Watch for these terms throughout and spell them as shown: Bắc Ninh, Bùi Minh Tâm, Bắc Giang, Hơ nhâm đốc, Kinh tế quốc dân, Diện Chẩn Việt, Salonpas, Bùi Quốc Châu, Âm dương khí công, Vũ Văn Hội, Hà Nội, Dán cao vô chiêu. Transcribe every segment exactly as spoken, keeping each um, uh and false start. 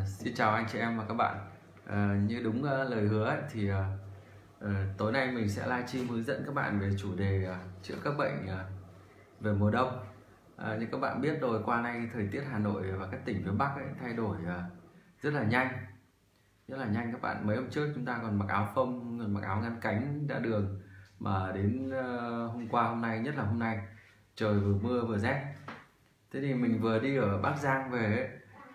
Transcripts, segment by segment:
À, xin chào anh chị em và các bạn. à, Như đúng uh, lời hứa ấy, thì uh, uh, tối nay mình sẽ livestream hướng dẫn các bạn về chủ đề uh, chữa các bệnh uh, về mùa đông. à, Như các bạn biết rồi, qua nay thời tiết Hà Nội và các tỉnh phía Bắc ấy, thay đổi uh, rất là nhanh. Rất là nhanh các bạn. Mấy hôm trước chúng ta còn mặc áo phông, còn mặc áo ngăn cánh ra đường. Mà đến uh, hôm qua hôm nay, nhất là hôm nay, trời vừa mưa vừa rét. Thế thì mình vừa đi ở Bắc Giang về ấy,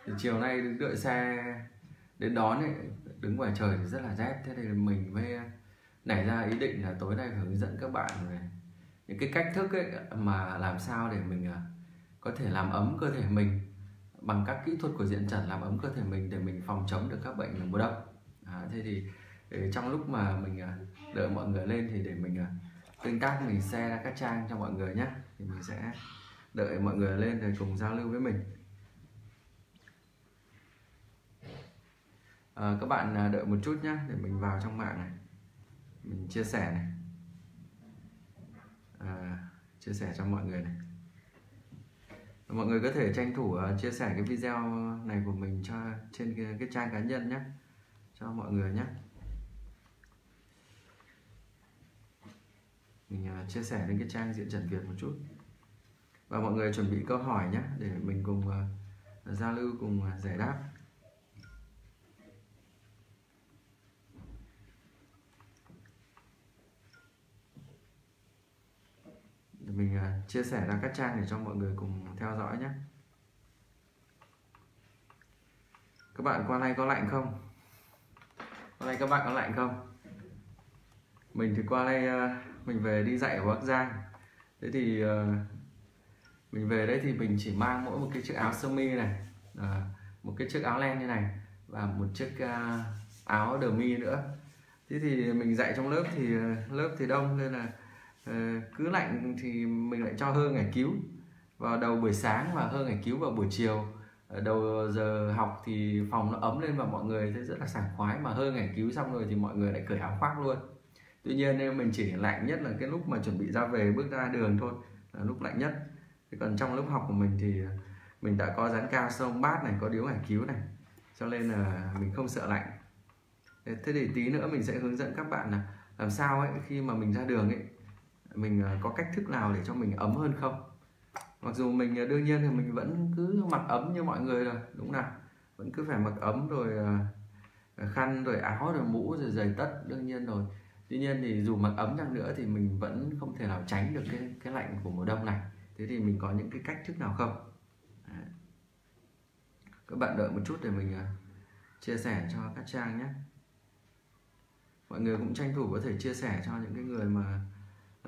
thì chiều nay đứng đợi xe đến đón ấy, đứng ngoài trời thì rất là rét. Thế thì mình mới nảy ra ý định là tối nay phải hướng dẫn các bạn về những cái cách thức ấy mà làm sao để mình có thể làm ấm cơ thể mình bằng các kỹ thuật của Diện Chẩn, làm ấm cơ thể mình để mình phòng chống được các bệnh mùa đông. à, Thế thì trong lúc mà mình đợi mọi người lên thì để mình tương tác, mình share ra các trang cho mọi người nhé. Thì mình sẽ đợi mọi người lên để cùng giao lưu với mình. À, các bạn đợi một chút nhé, để mình vào trong mạng này, mình chia sẻ này, à, chia sẻ cho mọi người này. Mọi người có thể tranh thủ chia sẻ cái video này của mình cho trên cái, cái trang cá nhân nhé, cho mọi người nhé. Mình chia sẻ lên cái trang Diện Chẩn Việt một chút, và mọi người chuẩn bị câu hỏi nhé, để mình cùng uh, giao lưu, cùng uh, giải đáp. Mình uh, chia sẻ ra các trang để cho mọi người cùng theo dõi nhé. Các bạn qua nay có lạnh không? Qua nay các bạn có lạnh không? Mình thì qua nay uh, mình về đi dạy ở Bắc Giang. Thế thì uh, mình về đấy thì mình chỉ mang mỗi một cái chiếc áo sơ mi này, à, một cái chiếc áo len như này, và một chiếc uh, áo đờ mi nữa. Thế thì mình dạy trong lớp thì lớp thì đông, nên là uh, cứ lạnh thì mình lại cho hơ ngải cứu vào đầu buổi sáng, và hơ ngải cứu vào buổi chiều. Ở đầu giờ học thì phòng nó ấm lên và mọi người thấy rất là sảng khoái, mà hơ ngải cứu xong rồi thì mọi người lại cởi áo khoác luôn. Tuy nhiên nên mình chỉ lạnh nhất là cái lúc mà chuẩn bị ra về, bước ra đường thôi là lúc lạnh nhất. Còn trong lớp học của mình thì mình đã có dán cao Salonpas này, có điếu ngải cứu này, cho nên là mình không sợ lạnh. Thế thì tí nữa mình sẽ hướng dẫn các bạn là làm sao ấy, khi mà mình ra đường ấy, mình có cách thức nào để cho mình ấm hơn không. Mặc dù mình đương nhiên thì mình vẫn cứ mặc ấm như mọi người rồi, đúng nào vẫn cứ phải mặc ấm, rồi khăn, rồi áo, rồi mũ, rồi giày tất, đương nhiên rồi. Tuy nhiên thì dù mặc ấm chăng nữa thì mình vẫn không thể nào tránh được cái, cái lạnh của mùa đông này. Thế thì mình có những cái cách thức nào không? Đấy. Các bạn đợi một chút để mình chia sẻ cho các trang nhé. Mọi người cũng tranh thủ có thể chia sẻ cho những cái người mà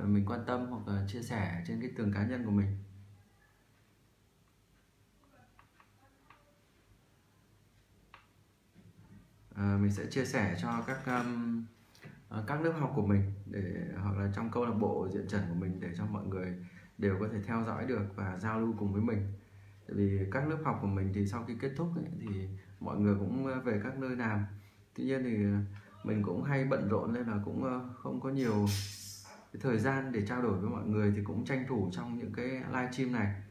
mình quan tâm, hoặc là chia sẻ trên cái tường cá nhân của mình. À, mình sẽ chia sẻ cho các um, các lớp học của mình, để hoặc là trong câu lạc bộ Diện Chẩn của mình, để cho mọi người đều có thể theo dõi được và giao lưu cùng với mình. Tại vì các lớp học của mình thì sau khi kết thúc ấy, thì mọi người cũng về các nơi làm. Tuy nhiên thì mình cũng hay bận rộn nên là cũng không có nhiều cái thời gian để trao đổi với mọi người, thì cũng tranh thủ trong những cái livestream này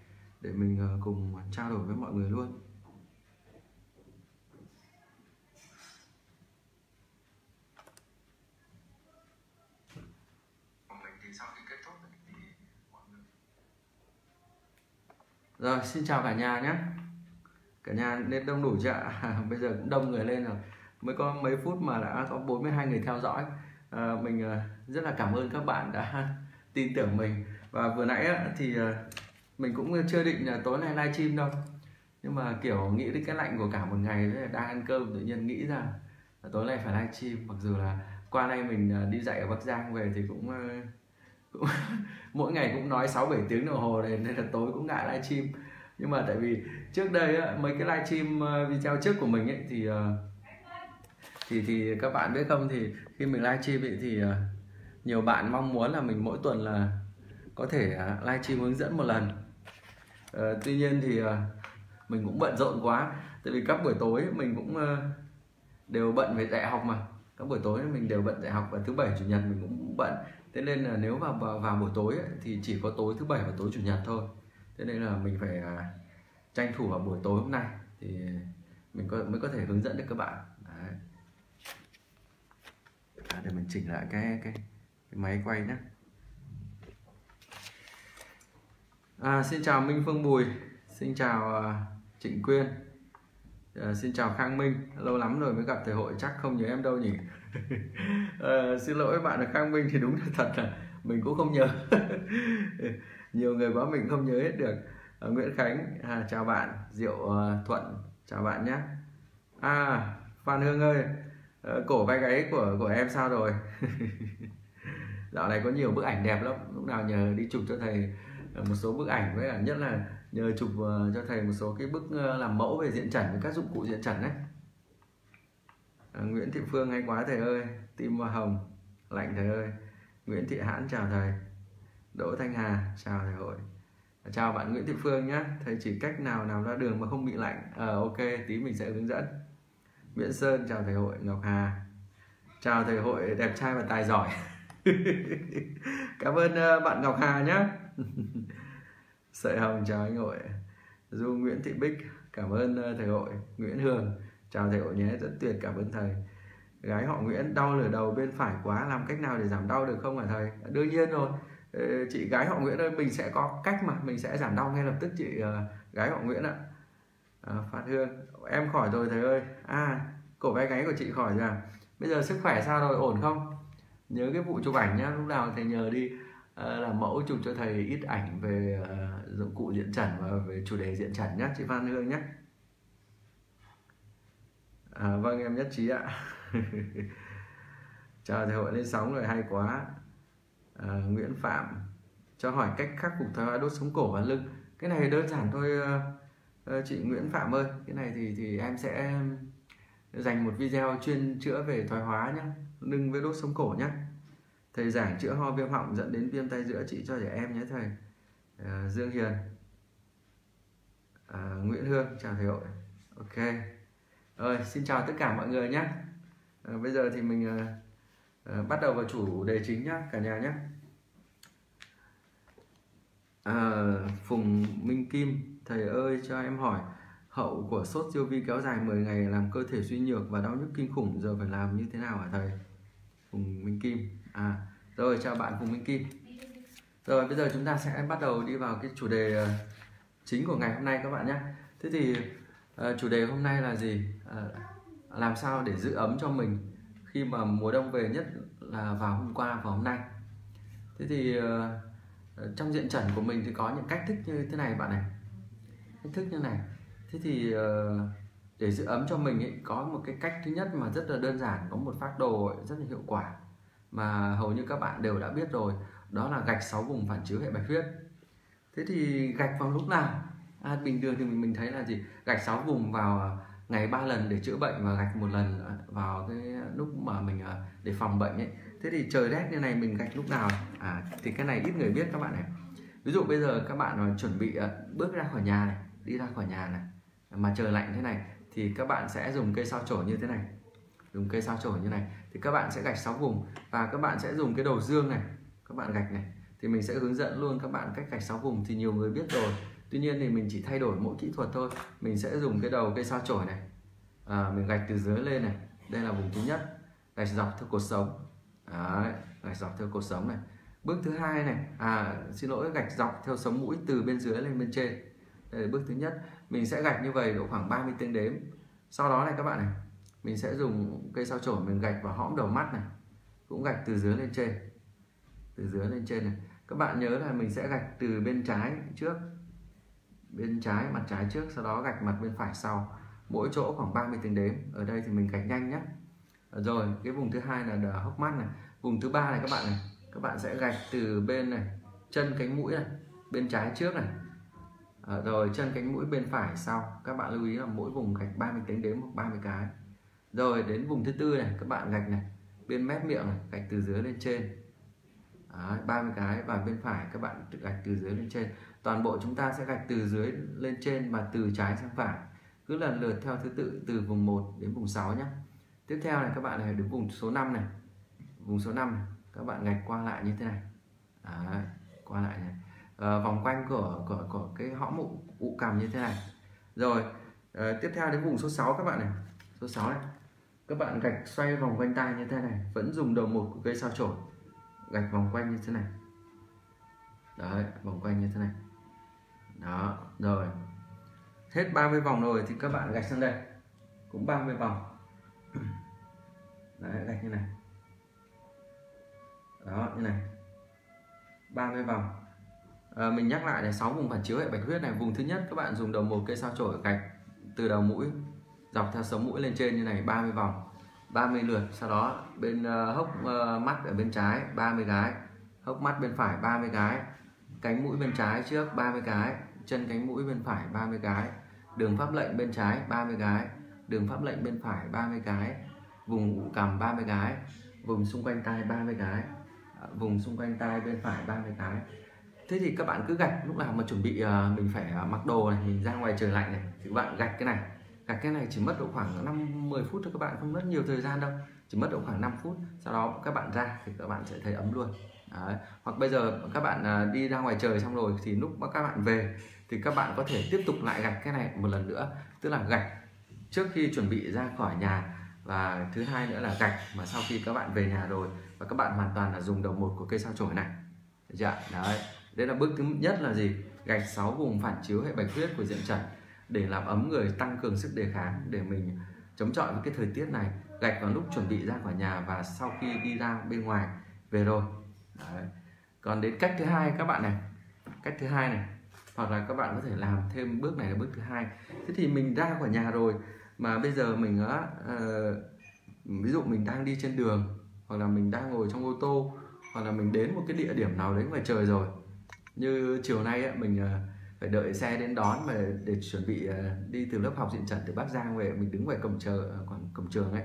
để mình cùng trao đổi với mọi người luôn. Rồi, xin chào cả nhà nhé. Cả nhà nên đông đủ chưa ạ? À, bây giờ cũng đông người lên rồi. Mới có mấy phút mà đã có bốn mươi hai người theo dõi. à, Mình rất là cảm ơn các bạn đã tin tưởng mình. Và vừa nãy thì mình cũng chưa định là tối nay livestream đâu, nhưng mà kiểu nghĩ đến cái lạnh của cả một ngày, đang ăn cơm tự nhiên nghĩ ra là tối nay phải livestream. Mặc dù là qua nay mình đi dạy ở Bắc Giang về thì cũng mỗi ngày cũng nói sáu bảy tiếng đồng hồ này, nên là tối cũng ngại livestream. Nhưng mà tại vì trước đây á, mấy cái livestream video trước của mình ấy, thì thì thì các bạn biết không, thì khi mình livestream thì nhiều bạn mong muốn là mình mỗi tuần là có thể livestream hướng dẫn một lần. À, tuy nhiên thì mình cũng bận rộn quá, tại vì các buổi tối mình cũng đều bận về dạy học, mà các buổi tối mình đều bận dạy học, và thứ bảy chủ nhật mình cũng bận. Thế nên là nếu vào vào buổi tối ấy, thì chỉ có tối thứ bảy và tối chủ nhật thôi. Thế nên là mình phải à, tranh thủ vào buổi tối hôm nay. Thì mình có mới có thể hướng dẫn được các bạn. Đấy. À, để mình chỉnh lại cái cái, cái máy quay nhé. À, xin chào Minh Phương Bùi, xin chào uh, Trịnh Quyên, uh, xin chào Khang Minh, lâu lắm rồi mới gặp thầy Hội, chắc không nhớ em đâu nhỉ. uh, xin lỗi bạn là Khang Minh, thì đúng là thật là mình cũng không nhớ. Nhiều người quá mình không nhớ hết được. uh, Nguyễn Khánh, à, chào bạn. Diệu uh, Thuận, chào bạn nhé. À, Phan Hương ơi, uh, cổ vai gáy của của em sao rồi? Dạo này có nhiều bức ảnh đẹp lắm, lúc nào nhờ đi chụp cho thầy một số bức ảnh, với là nhất là nhờ chụp uh, cho thầy một số cái bức uh, làm mẫu về diện chẩn với các dụng cụ diện chẩn đấy. À, Nguyễn Thị Phương, hay quá thầy ơi, tim hoa hồng, lạnh thầy ơi. Nguyễn Thị Hãn, chào thầy. Đỗ Thanh Hà, chào thầy Hội. À, chào bạn Nguyễn Thị Phương nhé, thầy chỉ cách nào làm ra đường mà không bị lạnh. À, ok, tí mình sẽ hướng dẫn. Nguyễn Sơn, chào thầy Hội. Ngọc Hà, chào thầy Hội đẹp trai và tài giỏi. Cảm ơn uh, bạn Ngọc Hà nhé. Sợi Hồng, chào anh Hội. Du Nguyễn Thị Bích, cảm ơn thầy Hội. Nguyễn Hường, chào thầy Hội nhé, rất tuyệt, cảm ơn thầy. Gái họ Nguyễn, đau nửa đầu bên phải quá, làm cách nào để giảm đau được không hả thầy? Đương nhiên rồi, chị gái họ Nguyễn ơi, mình sẽ có cách mà mình sẽ giảm đau ngay lập tức chị gái họ Nguyễn ạ. À, Phát Hương, em khỏi rồi thầy ơi. À, cổ vai gáy của chị khỏi rồi à? Bây giờ sức khỏe sao rồi, ổn không? Nhớ cái vụ chụp ảnh nhá, lúc nào thầy nhờ đi làm mẫu chụp cho thầy ít ảnh về uh, dụng cụ diện chẩn và về chủ đề diện chẩn nhé chị Phan Hương nhé. À, vâng, em nhất trí ạ. Chào thầy Hội lên sóng rồi, hay quá. À, Nguyễn Phạm, cho hỏi cách khắc phục thoái hóa đốt sống cổ và lưng. Cái này đơn giản thôi uh, chị Nguyễn Phạm ơi, cái này thì thì em sẽ dành một video chuyên chữa về thoái hóa nhé, lưng với đốt sống cổ nhé. Thầy giảng chữa ho viêm họng dẫn đến viêm tay giữa trị cho trẻ em nhé thầy. À, Dương Hiền, à, Nguyễn Hương, chào thầy Hội. Ok, rồi, xin chào tất cả mọi người nhé. À, bây giờ thì mình à, à, bắt đầu vào chủ đề chính nhé cả nhà nhé. À, Phùng Minh Kim, thầy ơi cho em hỏi, hậu của sốt siêu vi kéo dài mười ngày làm cơ thể suy nhược và đau nhức kinh khủng, giờ phải làm như thế nào hả thầy? Phùng Minh Kim, à, rồi chào bạn Phùng Minh Kim. Rồi bây giờ chúng ta sẽ bắt đầu đi vào cái chủ đề uh, chính của ngày hôm nay các bạn nhé. Thế thì uh, chủ đề hôm nay là gì? Uh, làm sao để giữ ấm cho mình khi mà mùa đông về, nhất là vào hôm qua và hôm nay. Thế thì uh, trong diện chẩn của mình thì có những cách thức như thế này bạn này, cách thức như này. Thế thì uh, để giữ ấm cho mình ấy, có một cái cách thứ nhất mà rất là đơn giản, có một phác đồ ấy, rất là hiệu quả mà hầu như các bạn đều đã biết rồi, đó là gạch sáu vùng phản chiếu hệ bạch huyết. Thế thì gạch vào lúc nào? À, bình thường thì mình, mình thấy là gì, gạch sáu vùng vào ngày ba lần để chữa bệnh, và gạch một lần vào cái lúc mà mình để phòng bệnh ấy. Thế thì trời rét như này mình gạch lúc nào? À, thì cái này ít người biết các bạn này. Ví dụ bây giờ các bạn chuẩn bị bước ra khỏi nhà này, đi ra khỏi nhà này mà trời lạnh thế này, thì các bạn sẽ dùng cây sao chổi như thế này, dùng cây sao chổi như này, thì các bạn sẽ gạch sáu vùng, và các bạn sẽ dùng cái đầu dương này, các bạn gạch này. Thì mình sẽ hướng dẫn luôn các bạn cách gạch sáu vùng thì nhiều người biết rồi, tuy nhiên thì mình chỉ thay đổi mỗi kỹ thuật thôi. Mình sẽ dùng cái đầu cây sao chổi này, à, mình gạch từ dưới lên này, đây là vùng thứ nhất, gạch dọc theo cột sống. Đấy, gạch dọc theo cột sống này. Bước thứ hai này, à xin lỗi, gạch dọc theo sống mũi từ bên dưới lên bên trên. Đây là bước thứ nhất, mình sẽ gạch như vậy độ khoảng ba mươi tiếng đếm. Sau đó này các bạn này, mình sẽ dùng cây sao chổi mình gạch vào hõm đầu mắt này, cũng gạch từ dưới lên trên, từ dưới lên trên này. Các bạn nhớ là mình sẽ gạch từ bên trái trước, bên trái mặt trái trước, sau đó gạch mặt bên phải sau, mỗi chỗ khoảng ba mươi tiếng đếm. Ở đây thì mình gạch nhanh nhé. Rồi cái vùng thứ hai là hốc mắt này, vùng thứ ba này các bạn này, các bạn sẽ gạch từ bên này chân cánh mũi này, bên trái trước này. À, rồi chân cánh mũi bên phải sau, các bạn lưu ý là mỗi vùng gạch ba mươi tiếng đếm hoặc ba mươi cái. Rồi đến vùng thứ tư này, các bạn gạch này, bên mép miệng này, gạch từ dưới lên trên. Đấy, ba mươi cái, và bên phải các bạn gạch từ dưới lên trên. Toàn bộ chúng ta sẽ gạch từ dưới lên trên và từ trái sang phải, cứ lần lượt theo thứ tự từ vùng một đến vùng sáu nhé. Tiếp theo này các bạn này, đến vùng số năm này, vùng số năm này, các bạn gạch qua lại như thế này. Đấy, qua lại này. À, vòng quanh của, của, của cái hõm ụ, ụ cằm như thế này. Rồi à, tiếp theo đến vùng số sáu các bạn này, số sáu này, các bạn gạch xoay vòng quanh tai như thế này, vẫn dùng đầu một của cây sao chổi, gạch vòng quanh như thế này. Đấy, vòng quanh như thế này. Đó, rồi. Hết ba mươi vòng rồi thì các bạn gạch sang đây. Cũng ba mươi vòng. Đấy, gạch như này. Đó, như này. ba mươi vòng. À, mình nhắc lại là sáu vùng phản chiếu hệ bạch huyết này. Vùng thứ nhất các bạn dùng đầu một cây sao chổi gạch từ đầu mũi dọc theo sống mũi lên trên như này, ba mươi vòng, ba mươi lượt. Sau đó bên uh, hốc uh, mắt ở bên trái ba mươi cái, hốc mắt bên phải ba mươi cái, cánh mũi bên trái trước ba mươi cái, chân cánh mũi bên phải ba mươi cái, đường pháp lệnh bên trái ba mươi cái, đường pháp lệnh bên phải ba mươi cái, vùng ụ cằm ba mươi cái, vùng xung quanh tai ba mươi cái, vùng xung quanh tai bên phải ba mươi cái. Thế thì các bạn cứ gạch lúc nào mà chuẩn bị uh, mình phải uh, mặc đồ này, mình ra ngoài trời lạnh này thì các bạn gạch cái này. Gạch cái này chỉ mất độ khoảng năm đến mười phút thôi các bạn, không mất nhiều thời gian đâu, chỉ mất độ khoảng năm phút. Sau đó các bạn ra thì các bạn sẽ thấy ấm luôn. Đấy. Hoặc bây giờ các bạn đi ra ngoài trời xong rồi thì lúc các bạn về thì các bạn có thể tiếp tục lại gạch cái này một lần nữa. Tức là gạch trước khi chuẩn bị ra khỏi nhà, và thứ hai nữa là gạch mà sau khi các bạn về nhà rồi, và các bạn hoàn toàn là dùng đầu một của cây sao chổi này. Được chưa? Đấy. Đấy là bước thứ nhất là gì? Gạch sáu vùng phản chiếu hệ bạch huyết của diện chẩn để làm ấm người, tăng cường sức đề kháng để mình chống chọi với cái thời tiết này. Gạch vào lúc chuẩn bị ra khỏi nhà và sau khi đi ra bên ngoài về rồi. Đấy. Còn đến cách thứ hai các bạn này, cách thứ hai này, hoặc là các bạn có thể làm thêm bước này là bước thứ hai. Thế thì mình ra khỏi nhà rồi mà bây giờ mình đã, uh, ví dụ mình đang đi trên đường, hoặc là mình đang ngồi trong ô tô, hoặc là mình đến một cái địa điểm nào đấy ngoài trời rồi, như chiều nay ấy, mình uh, phải đợi xe đến đón mà để chuẩn bị đi từ lớp học diện chẩn từ Bắc Giang về, mình đứng ngoài cổng trường, cổng trường ấy.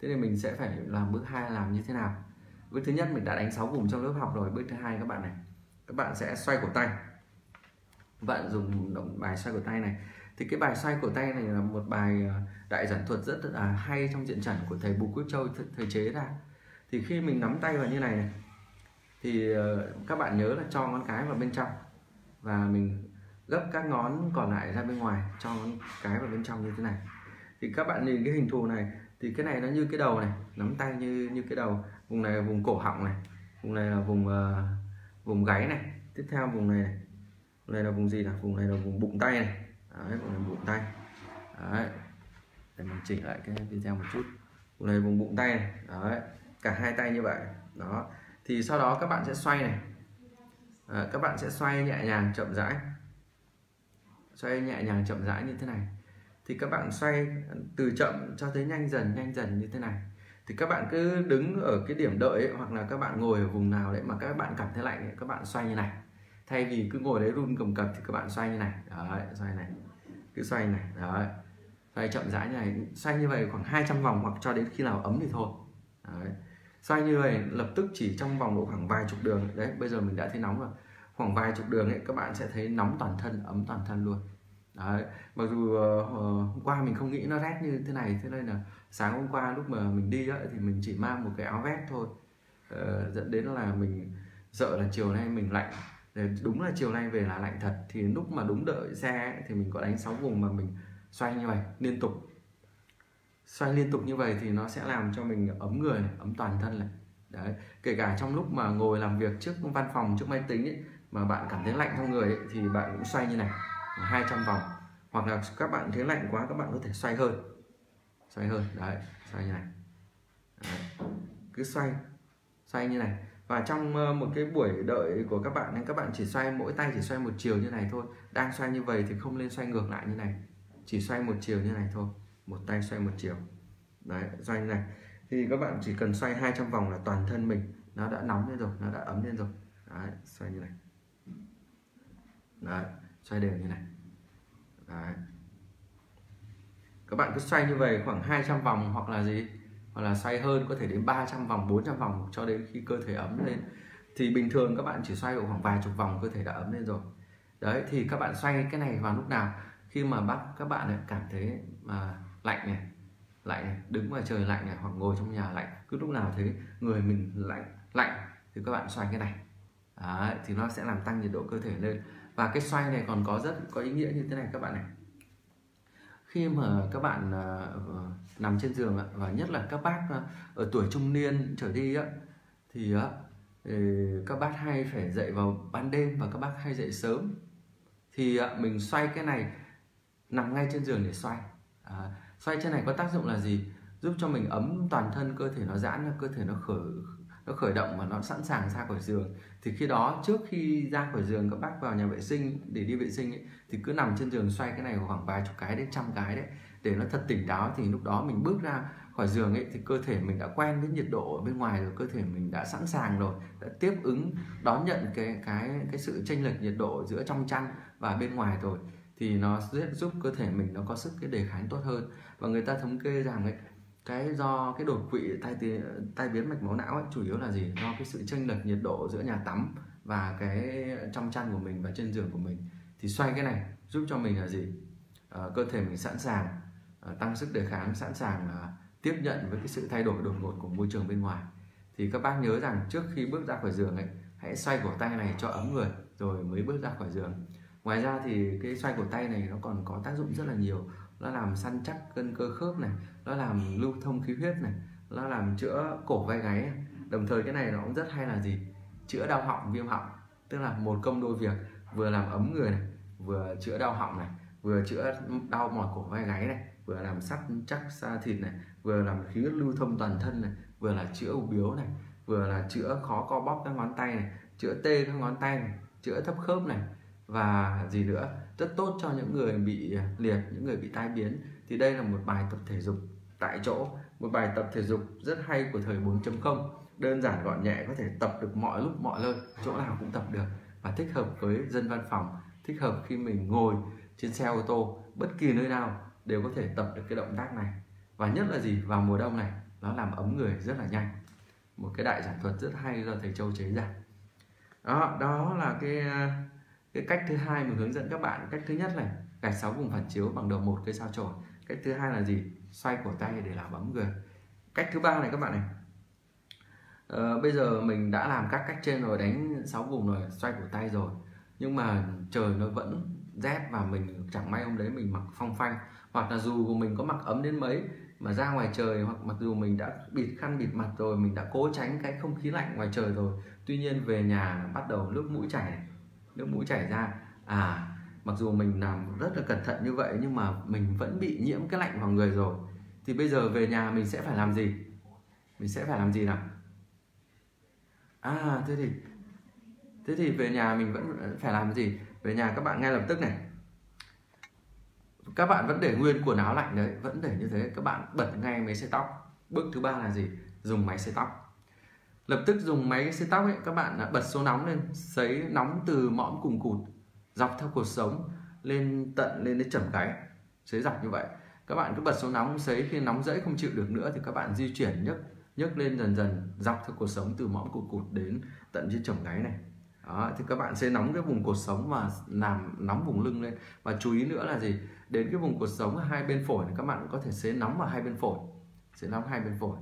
Thế nên mình sẽ phải làm bước hai làm như thế nào? Bước thứ nhất mình đã đánh sáu vùng trong lớp học rồi, bước thứ hai các bạn này, các bạn sẽ xoay cổ tay. Các bạn dùng động bài xoay cổ tay này. Thì cái bài xoay cổ tay này là một bài đại giản thuật rất là hay trong diện chẩn của thầy Bùi Quốc Châu thời chế ra. Thì khi mình nắm tay vào như này này, thì các bạn nhớ là cho ngón cái vào bên trong và mình gấp các ngón còn lại ra bên ngoài, cho cái vào bên trong như thế này. Thì các bạn nhìn cái hình thù này, thì cái này nó như cái đầu này, nắm tay như như cái đầu. Vùng này là vùng cổ họng này, vùng này là vùng uh, vùng gáy này, tiếp theo vùng này này, vùng này là vùng gì nào? Vùng này là vùng bụng tay này. Đấy, vùng này bụng tay. Đấy. Để mình chỉnh lại cái video một chút. Vùng này vùng bụng tay này. Đấy, cả hai tay như vậy. Đó. Thì sau đó các bạn sẽ xoay này. À, các bạn sẽ xoay nhẹ nhàng chậm rãi. Xoay nhẹ nhàng chậm rãi như thế này. Thì các bạn xoay từ chậm cho tới nhanh dần, nhanh dần như thế này. Thì các bạn cứ đứng ở cái điểm đợi ấy, hoặc là các bạn ngồi ở vùng nào đấy mà các bạn cảm thấy lạnh ấy, các bạn xoay như này. Thay vì cứ ngồi đấy run cầm cập thì các bạn xoay như này. Đấy, xoay này. Cứ xoay như này. Đấy. Xoay chậm rãi như này. Xoay như vậy khoảng hai trăm vòng, hoặc cho đến khi nào ấm thì thôi. Đấy. Xoay như vậy lập tức chỉ trong vòng độ khoảng vài chục đường. Đấy, bây giờ mình đã thấy nóng rồi. Khoảng vài chục đường ấy, các bạn sẽ thấy nóng toàn thân, ấm toàn thân luôn. Đấy. Mặc dù uh, hôm qua mình không nghĩ nó rét như thế này, thế nên là sáng hôm qua lúc mà mình đi ấy, thì mình chỉ mang một cái áo vest thôi, uh, dẫn đến là mình sợ là chiều nay mình lạnh. Đúng là chiều nay về là lạnh thật. Thì lúc mà đúng đợi xe ấy, thì mình có đánh sáu vùng mà mình xoay như vậy liên tục. Xoay liên tục như vậy thì nó sẽ làm cho mình ấm người này, ấm toàn thân này. Đấy. Kể cả trong lúc mà ngồi làm việc trước văn phòng, trước máy tính ấy, mà bạn cảm thấy lạnh trong người ấy, thì bạn cũng xoay như này hai trăm vòng, hoặc là các bạn thấy lạnh quá các bạn có thể xoay hơn, xoay hơn đấy, xoay như này. Đấy. Cứ xoay xoay như này, và trong một cái buổi đợi của các bạn nên các bạn chỉ xoay, mỗi tay chỉ xoay một chiều như này thôi. Đang xoay như vậy thì không nên xoay ngược lại như này, chỉ xoay một chiều như này thôi, một tay xoay một chiều. Đấy, xoay như này thì các bạn chỉ cần xoay hai trăm vòng là toàn thân mình nó đã nóng lên rồi, nó đã ấm lên rồi. Đấy, xoay như này. Đấy, xoay đều như này. Đấy. Các bạn cứ xoay như vậy khoảng hai trăm vòng, hoặc là gì, hoặc là xoay hơn, có thể đến ba trăm vòng, bốn trăm vòng, cho đến khi cơ thể ấm lên. Thì bình thường các bạn chỉ xoay được khoảng vài chục vòng cơ thể đã ấm lên rồi. Đấy, thì các bạn xoay cái này vào lúc nào? Khi mà bắt các bạn cảm thấy mà lạnh này, lạnh này, đứng ngoài trời lạnh này, hoặc ngồi trong nhà lạnh, cứ lúc nào thấy người mình lạnh lạnh thì các bạn xoay cái này. Đấy, thì nó sẽ làm tăng nhiệt độ cơ thể lên. Và cái xoay này còn có rất có ý nghĩa như thế này các bạn này. khi mà các bạn nằm trên giường và nhất là các bác ở tuổi trung niên trở đi thì các bác hay phải dậy vào ban đêm và các bác hay dậy sớm, thì mình xoay cái này, nằm ngay trên giường để xoay. À, xoay trên này có tác dụng là gì? Giúp cho mình ấm toàn thân, cơ thể nó giãn, cơ thể nó khởi nó khởi động và nó sẵn sàng ra khỏi giường. Thì khi đó, trước khi ra khỏi giường, các bác vào nhà vệ sinh để đi vệ sinh ấy, thì cứ nằm trên giường xoay cái này khoảng vài chục cái đến trăm cái đấy, để nó thật tỉnh táo. Thì lúc đó mình bước ra khỏi giường ấy, thì cơ thể mình đã quen với nhiệt độ ở bên ngoài rồi, cơ thể mình đã sẵn sàng rồi, đã tiếp ứng đón nhận cái cái cái sự chênh lệch nhiệt độ giữa trong chăn và bên ngoài rồi, thì nó sẽ giúp cơ thể mình nó có sức cái đề kháng tốt hơn. Và người ta thống kê rằng ấy, cái do cái đột quỵ tai tai biến mạch máu não ấy, chủ yếu là gì? Do cái sự chênh lệch nhiệt độ giữa nhà tắm và cái trong chăn của mình và trên giường của mình. Thì xoay cái này giúp cho mình là gì? À, cơ thể mình sẵn sàng, à, tăng sức đề kháng, sẵn sàng à, tiếp nhận với cái sự thay đổi đột ngột của môi trường bên ngoài. Thì các bác nhớ rằng trước khi bước ra khỏi giường ấy, hãy xoay cổ tay này cho ấm người rồi mới bước ra khỏi giường. Ngoài ra thì cái xoay cổ tay này nó còn có tác dụng rất là nhiều. Nó làm săn chắc cân cơ khớp này, nó làm lưu thông khí huyết này, nó làm chữa cổ vai gáy này. Đồng thời cái này nó cũng rất hay là gì? Chữa đau họng, viêm họng. Tức là một công đôi việc, vừa làm ấm người này, vừa chữa đau họng này, vừa chữa đau mỏi cổ vai gáy này, vừa làm săn chắc da thịt này, vừa làm khí huyết lưu thông toàn thân này, vừa là chữa u bướu này, vừa là chữa khó co bóp các ngón tay này, chữa tê các ngón tay này, chữa thấp khớp này. Và gì nữa, rất tốt cho những người bị liệt, những người bị tai biến. Thì đây là một bài tập thể dục tại chỗ, một bài tập thể dục rất hay của thời bốn chấm không, đơn giản gọn nhẹ, có thể tập được mọi lúc mọi nơi, chỗ nào cũng tập được, và thích hợp với dân văn phòng, thích hợp khi mình ngồi trên xe ô tô, bất kỳ nơi nào đều có thể tập được cái động tác này. Và nhất là gì, vào mùa đông này nó làm ấm người rất là nhanh, một cái đại giảng thuật rất hay do thầy Châu chế ra đó. Đó là cái Cái cách thứ hai mình hướng dẫn các bạn. Cách thứ nhất là gạch sáu vùng phản chiếu bằng đầu một cây sao chổi. Cách thứ hai là gì? Xoay cổ tay để làm ấm người. Cách thứ ba này các bạn này, ờ, bây giờ mình đã làm các cách trên rồi, đánh sáu vùng rồi, xoay cổ tay rồi, nhưng mà trời nó vẫn rét và mình chẳng may hôm đấy mình mặc phong phanh, hoặc là dù của mình có mặc ấm đến mấy mà ra ngoài trời, hoặc mặc dù mình đã bịt khăn bịt mặt rồi, mình đã cố tránh cái không khí lạnh ngoài trời rồi, tuy nhiên về nhà bắt đầu nước mũi chảy này, nước mũi chảy ra. À, mặc dù mình làm rất là cẩn thận như vậy nhưng mà mình vẫn bị nhiễm cái lạnh vào người rồi. Thì bây giờ về nhà mình sẽ phải làm gì? Mình sẽ phải làm gì nào? À, thế thì thế thì về nhà mình vẫn phải làm gì? Về nhà các bạn ngay lập tức này, các bạn vẫn để nguyên quần áo lạnh đấy, vẫn để như thế, các bạn bật ngay máy sấy tóc. Bước thứ ba là gì? Dùng máy sấy tóc. Lập tức dùng máy sấy tóc ấy, các bạn bật số nóng lên, sấy nóng từ mõm cùng cụt dọc theo cột sống lên tận lên đến chẩm gáy, sấy dọc như vậy. Các bạn cứ bật số nóng sấy, khi nóng rẫy không chịu được nữa thì các bạn di chuyển nhấc nhấc lên dần dần dọc theo cột sống, từ mõm cụt cụt đến tận dưới chẩm gáy này. Đó, thì các bạn sấy nóng cái vùng cột sống và làm nóng vùng lưng lên. Và chú ý nữa là gì? Đến cái vùng cột sống hai bên phổi này, các bạn có thể sấy nóng vào hai bên phổi, sấy nóng hai bên phổi.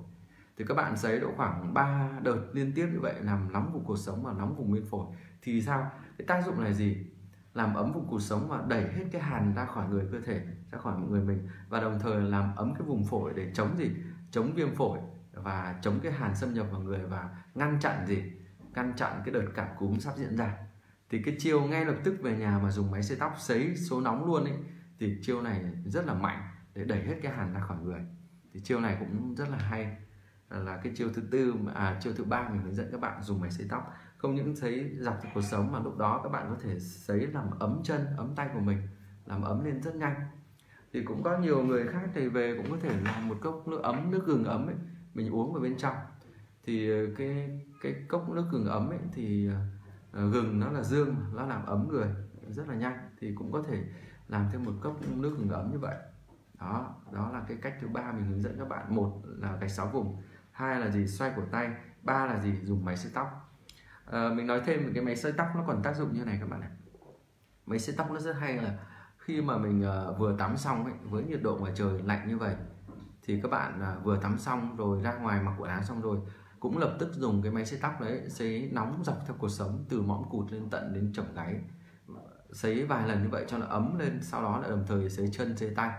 Thì các bạn sấy độ khoảng ba đợt liên tiếp như vậy, làm nóng vùng cột sống và nóng vùng bên phổi. Thì sao? Cái tác dụng là gì? Làm ấm vùng cột sống và đẩy hết cái hàn ra khỏi người cơ thể, ra khỏi người mình, và đồng thời làm ấm cái vùng phổi để chống gì? Chống viêm phổi và chống cái hàn xâm nhập vào người, và ngăn chặn gì? Ngăn chặn cái đợt cảm cúm sắp diễn ra. Thì cái chiêu ngay lập tức về nhà mà dùng máy sấy tóc sấy số nóng luôn ấy, thì chiêu này rất là mạnh để đẩy hết cái hàn ra khỏi người. Thì chiêu này cũng rất là hay. Là cái chiêu thứ tư à, chiêu thứ ba mình hướng dẫn các bạn dùng máy sấy tóc. Không những sấy dọc cuộc sống mà lúc đó các bạn có thể sấy làm ấm chân, ấm tay của mình, làm ấm lên rất nhanh. Thì cũng có nhiều người khác thì về cũng có thể làm một cốc nước ấm, nước gừng ấm ấy, mình uống vào bên trong. Thì cái cái cốc nước gừng ấm ấy thì gừng nó là dương, nó làm ấm người rất là nhanh, thì cũng có thể làm thêm một cốc nước gừng ấm như vậy. Đó, đó là cái cách thứ ba mình hướng dẫn các bạn. Một là gạch sáu vùng, hai là gì? Xoay cổ tay, ba là gì? Dùng máy sấy tóc. À, mình nói thêm về cái máy sấy tóc, nó còn tác dụng như này các bạn này. Máy sấy tóc nó rất hay là khi mà mình uh, vừa tắm xong ấy, với nhiệt độ ngoài trời lạnh như vậy, thì các bạn uh, vừa tắm xong rồi ra ngoài mặc quần áo xong rồi, cũng lập tức dùng cái máy sấy tóc đấy, sấy nóng dọc theo cột sống từ mõm cụt lên tận đến chẩm gáy, sấy vài lần như vậy cho nó ấm lên, sau đó là đồng thời sấy chân, sấy tay.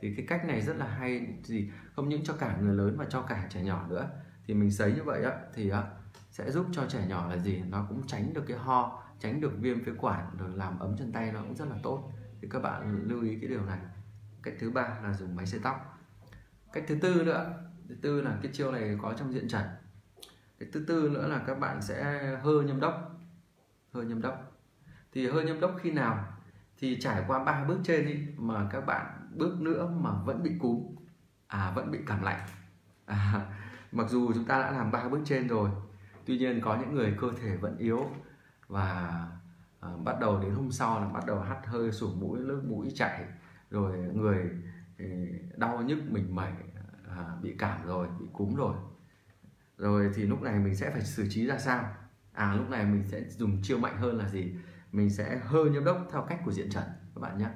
Thì cái cách này rất là hay, thì không những cho cả người lớn mà cho cả trẻ nhỏ nữa. Thì mình sấy như vậy á, thì á, sẽ giúp cho trẻ nhỏ là gì, nó cũng tránh được cái ho, tránh được viêm phế quản, rồi làm ấm chân tay nó cũng rất là tốt. Thì các bạn lưu ý cái điều này. Cách thứ ba là dùng máy sấy tóc. Cách thứ tư nữa, thứ tư là cái chiêu này có trong diện chẩn. Cái thứ tư nữa là các bạn sẽ hơ nhâm đốc. Hơ nhâm đốc. Thì hơ nhâm đốc khi nào? Thì trải qua ba bước trên đi mà các bạn bước nữa mà vẫn bị cúm, à vẫn bị cảm lạnh. À, mặc dù chúng ta đã làm ba bước trên rồi, tuy nhiên có những người cơ thể vẫn yếu và à, bắt đầu đến hôm sau là bắt đầu hắt hơi, sổ mũi, nước mũi chảy, rồi người đau nhức mình mẩy, à, bị cảm rồi, bị cúm rồi. Rồi thì lúc này mình sẽ phải xử trí ra sao? À lúc này mình sẽ dùng chiêu mạnh hơn là gì? Mình sẽ hơ nhâm đốc theo cách của diện chẩn các bạn nhé.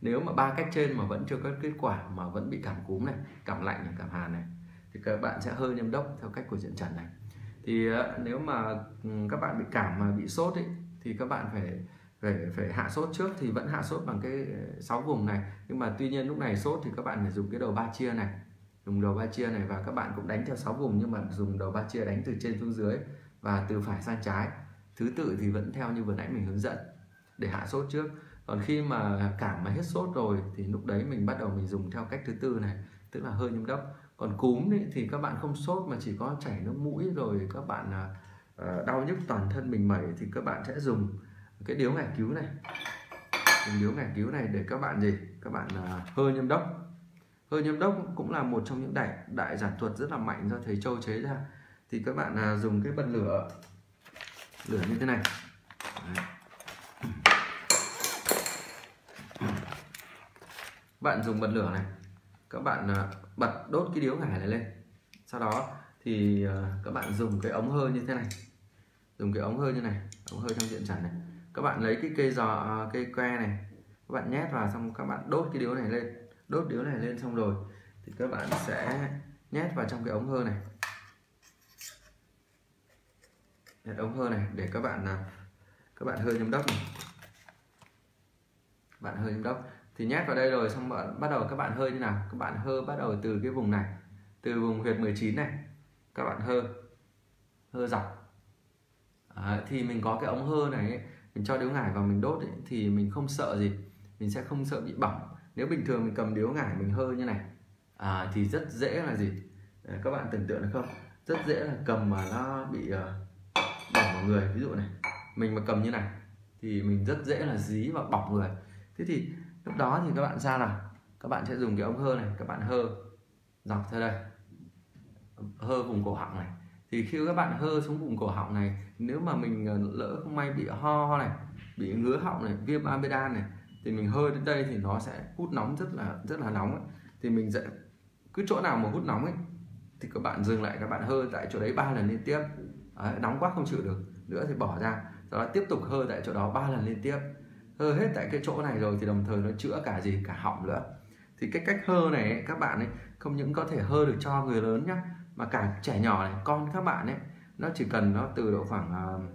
Nếu mà ba cách trên mà vẫn chưa có kết quả, mà vẫn bị cảm cúm này, cảm lạnh này, cảm hàn này, thì các bạn sẽ hơ nhâm đốc theo cách của diện chẩn này. Thì nếu mà các bạn bị cảm mà bị sốt ấy, thì các bạn phải phải phải hạ sốt trước, thì vẫn hạ sốt bằng cái sáu vùng này, nhưng mà tuy nhiên lúc này sốt thì các bạn phải dùng cái đầu ba chia này, dùng đầu ba chia này và các bạn cũng đánh theo sáu vùng, nhưng mà dùng đầu ba chia đánh từ trên xuống dưới và từ phải sang trái. Thứ tự thì vẫn theo như vừa nãy mình hướng dẫn để hạ sốt trước. Còn khi mà cảm mà hết sốt rồi thì lúc đấy mình bắt đầu mình dùng theo cách thứ tư này, tức là hơi nhâm đốc. Còn cúm ấy, thì các bạn không sốt mà chỉ có chảy nước mũi rồi các bạn đau nhức toàn thân mình mẩy, thì các bạn sẽ dùng cái điếu ngải cứu này, dùng điếu ngải cứu này để các bạn gì, các bạn hơi nhâm đốc. Hơi nhâm đốc cũng là một trong những đại đại giản thuật rất là mạnh do thầy Châu chế ra. Thì các bạn dùng cái bật lửa, lửa như thế này. Đấy. Bạn dùng bật lửa này, các bạn bật đốt cái điếu ngải này lên, sau đó thì các bạn dùng cái ống hơi như thế này, dùng cái ống hơi như này, ống hơi trong diện chẩn này, các bạn lấy cái cây giò, cây que này, các bạn nhét vào, xong các bạn đốt cái điếu này lên, đốt điếu này lên xong rồi thì các bạn sẽ nhét vào trong cái ống hơi này, nhét ống hơi này để các bạn các bạn hơi nhâm đốc này, các bạn hơi nhâm đốc. Thì nhét vào đây rồi xong bạn bắt đầu các bạn hơ như nào? Các bạn hơ bắt đầu từ cái vùng này, từ vùng huyệt mười chín này, các bạn hơ hơ dọc. À, thì mình có cái ống hơ này ấy, mình cho điếu ngải vào mình đốt ấy, thì mình không sợ gì, mình sẽ không sợ bị bỏng. Nếu bình thường mình cầm điếu ngải mình hơ như này à, thì rất dễ là gì, à, các bạn tưởng tượng được không, rất dễ là cầm mà nó bị uh, bỏng vào người. Ví dụ này mình mà cầm như này thì mình rất dễ là dí và bỏng người. Thế thì lúc đó thì các bạn ra nào, các bạn sẽ dùng cái ống hơ này, các bạn hơ dọc theo đây, hơ vùng cổ họng này. Thì khi các bạn hơ xuống vùng cổ họng này, nếu mà mình lỡ không may bị ho này, bị ngứa họng này, viêm amidan này, thì mình hơ đến đây thì nó sẽ hút nóng rất là rất là nóng ấy. Thì mình sẽ cứ chỗ nào mà hút nóng ấy thì các bạn dừng lại, các bạn hơ tại chỗ đấy ba lần liên tiếp. Đấy, nóng quá không chịu được nữa thì bỏ ra, sau đó tiếp tục hơ tại chỗ đó ba lần liên tiếp. Hơ hết tại cái chỗ này rồi thì đồng thời nó chữa cả gì, cả họng nữa. Thì cái cách hơ này ấy, các bạn ấy không những có thể hơ được cho người lớn nhá, mà cả trẻ nhỏ này, con các bạn ấy, nó chỉ cần nó từ độ khoảng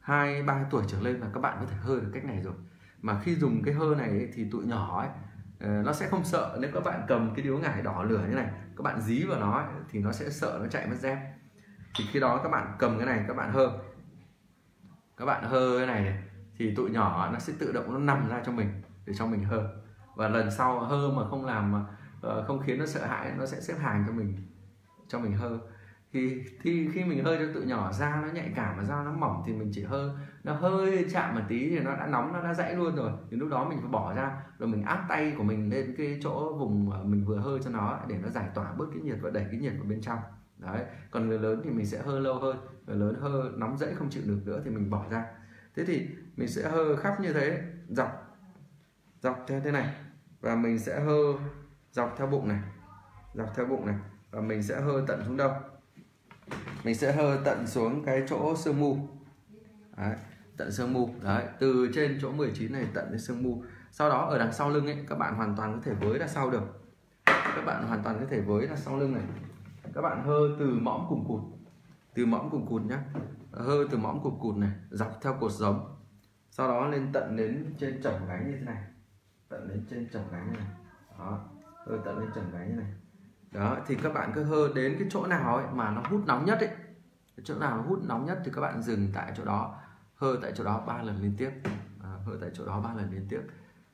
hai ba tuổi trở lên là các bạn có thể hơ được cách này rồi. Mà khi dùng cái hơ này ấy, thì tụi nhỏ ấy nó sẽ không sợ. Nếu các bạn cầm cái điếu ngải đỏ lửa như này, các bạn dí vào nó ấy, thì nó sẽ sợ, nó chạy mất dép. Thì khi đó các bạn cầm cái này, các bạn hơ, các bạn hơ cái này này, thì tụi nhỏ nó sẽ tự động nó nằm ra cho mình để cho mình hơ. Và lần sau hơ mà không làm, không khiến nó sợ hãi, nó sẽ xếp hàng cho mình cho mình hơ. Thì, thì khi mình hơ cho tụi nhỏ, da nó nhạy cảm và da nó mỏng thì mình chỉ hơ, nó hơi chạm một tí thì nó đã nóng, nó đã dãy luôn rồi. Thì lúc đó mình phải bỏ ra, rồi mình áp tay của mình lên cái chỗ vùng mình vừa hơ cho nó để nó giải tỏa bớt cái nhiệt và đẩy cái nhiệt vào bên trong. Đấy. Còn người lớn thì mình sẽ hơ lâu hơn, người lớn hơ nóng dãy không chịu được nữa thì mình bỏ ra. Thế thì mình sẽ hơ khắp như thế, dọc dọc theo thế này, và mình sẽ hơ dọc theo bụng này, dọc theo bụng này, và mình sẽ hơ tận xuống đâu, mình sẽ hơ tận xuống cái chỗ xương mu. Đấy, tận xương mu. Đấy, từ trên chỗ mười chín này tận đến xương mu. Sau đó ở đằng sau lưng ấy, các bạn hoàn toàn có thể với ra sau được, các bạn hoàn toàn có thể với ra sau lưng này, các bạn hơ từ mõm cùng cụt, từ mõm cùng cụt nhá, hơ từ mõm cụt cụt này dọc theo cột sống, sau đó lên tận đến trên chỏm gáy như thế này, tận đến trên chỏm gáy này. Đó. hơi tận lên trần gáy như này. Đó, thì các bạn cứ hơ đến cái chỗ nào ấy mà nó hút nóng nhất ấy, cái chỗ nào nó hút nóng nhất thì các bạn dừng tại chỗ đó, hơ tại chỗ đó ba lần liên tiếp, à, hơ tại chỗ đó ba lần liên tiếp.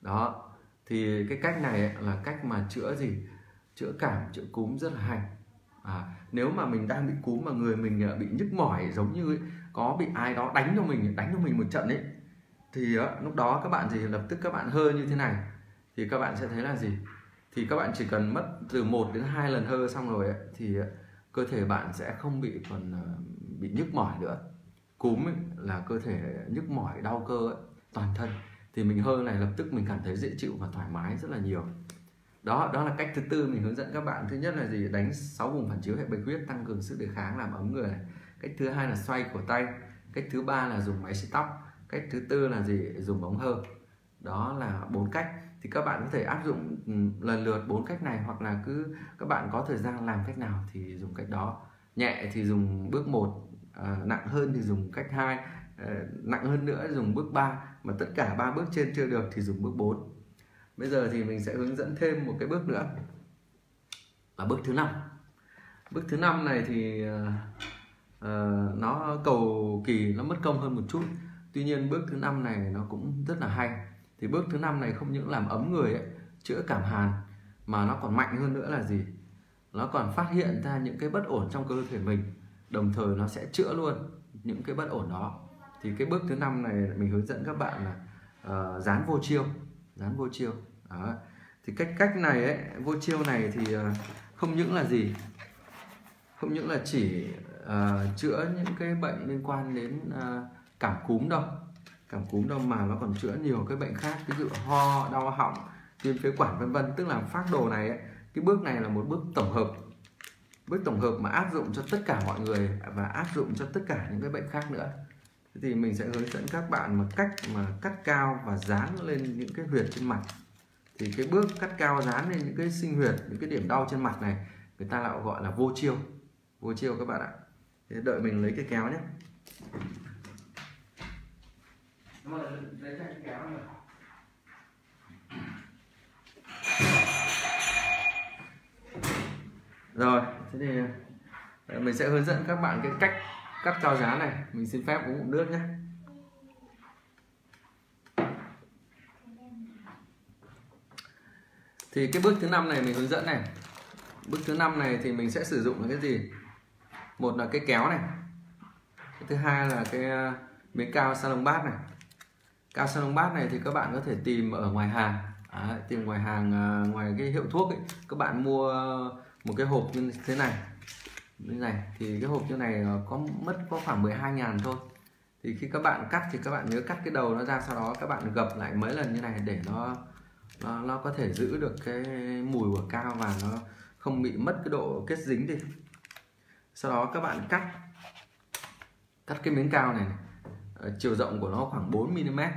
Đó, thì cái cách này ấy, là cách mà chữa gì? Chữa cảm, chữa cúm rất là hay. À, nếu mà mình đang bị cúm mà người mình bị nhức mỏi giống như ấy, có bị ai đó đánh cho mình, đánh cho mình một trận ấy, thì đó, lúc đó các bạn gì lập tức các bạn hơ như thế này thì các bạn sẽ thấy là gì? Thì các bạn chỉ cần mất từ một đến hai lần hơ xong rồi ấy, thì cơ thể bạn sẽ không bị còn bị nhức mỏi nữa. Cúm ấy, là cơ thể nhức mỏi đau cơ ấy, toàn thân, thì mình hơ này lập tức mình cảm thấy dễ chịu và thoải mái rất là nhiều. Đó, đó là cách thứ tư mình hướng dẫn các bạn. Thứ nhất là gì? Đánh sáu vùng phản chiếu hệ bạch huyết, tăng cường sức đề kháng, làm ấm người này. Cách thứ hai là xoay cổ tay. Cách thứ ba là dùng máy xịt tóc. Cách thứ tư là gì? Dùng ống hơ. Đó là bốn cách. Thì các bạn có thể áp dụng lần lượt bốn cách này, hoặc là cứ các bạn có thời gian làm cách nào thì dùng cách đó. Nhẹ thì dùng bước một, à, nặng hơn thì dùng cách hai, à, nặng hơn nữa dùng bước ba, mà tất cả ba bước trên chưa được thì dùng bước bốn. Bây giờ thì mình sẽ hướng dẫn thêm một cái bước nữa là bước thứ năm. Bước thứ năm này thì à, nó cầu kỳ, nó mất công hơn một chút. Tuy nhiên bước thứ năm này nó cũng rất là hay. Thì bước thứ năm này không những làm ấm người ấy, chữa cảm hàn, mà nó còn mạnh hơn nữa là gì? Nó còn phát hiện ra những cái bất ổn trong cơ thể mình, đồng thời nó sẽ chữa luôn những cái bất ổn đó. Thì cái bước thứ năm này mình hướng dẫn các bạn là uh, dán vô chiêu, dán vô chiêu. Đó. Thì cách cách này ấy, vô chiêu này thì uh, không những là gì? Không những là chỉ uh, chữa những cái bệnh liên quan đến uh, cảm cúm đâu. Cảm cúm đâu, mà nó còn chữa nhiều cái bệnh khác, ví dụ ho, đau họng, viêm phế quản, vân vân. Tức là phác đồ này ấy, cái bước này là một bước tổng hợp, bước tổng hợp mà áp dụng cho tất cả mọi người và áp dụng cho tất cả những cái bệnh khác nữa. Thế thì mình sẽ hướng dẫn các bạn một cách mà cắt cao và dán lên những cái huyệt trên mặt. Thì cái bước cắt cao dán lên những cái sinh huyệt, những cái điểm đau trên mặt này, người ta lại gọi là vô chiêu, vô chiêu các bạn ạ. Thế đợi mình lấy cái kéo nhé. Rồi, thế thì mình sẽ hướng dẫn các bạn cái cách cắt cao dán này. Mình xin phép uống ngụm nước nhé. Thì cái bước thứ năm này mình hướng dẫn này. Bước thứ năm này thì mình sẽ sử dụng là cái gì? Một là cái kéo này. Cái thứ hai là cái miếng cao Salonpas này. Cao Salonpas này thì các bạn có thể tìm ở ngoài hàng, à, tìm ngoài hàng, à, ngoài cái hiệu thuốc ấy, các bạn mua một cái hộp như thế này, như này thì cái hộp như này có mất có khoảng mười hai ngàn thôi. Thì khi các bạn cắt thì các bạn nhớ cắt cái đầu nó ra, sau đó các bạn gập lại mấy lần như này để nó nó, nó có thể giữ được cái mùi của cao và nó không bị mất cái độ kết dính đi. Sau đó các bạn cắt cắt cái miếng cao này, này. Chiều rộng của nó khoảng bốn mi li mét.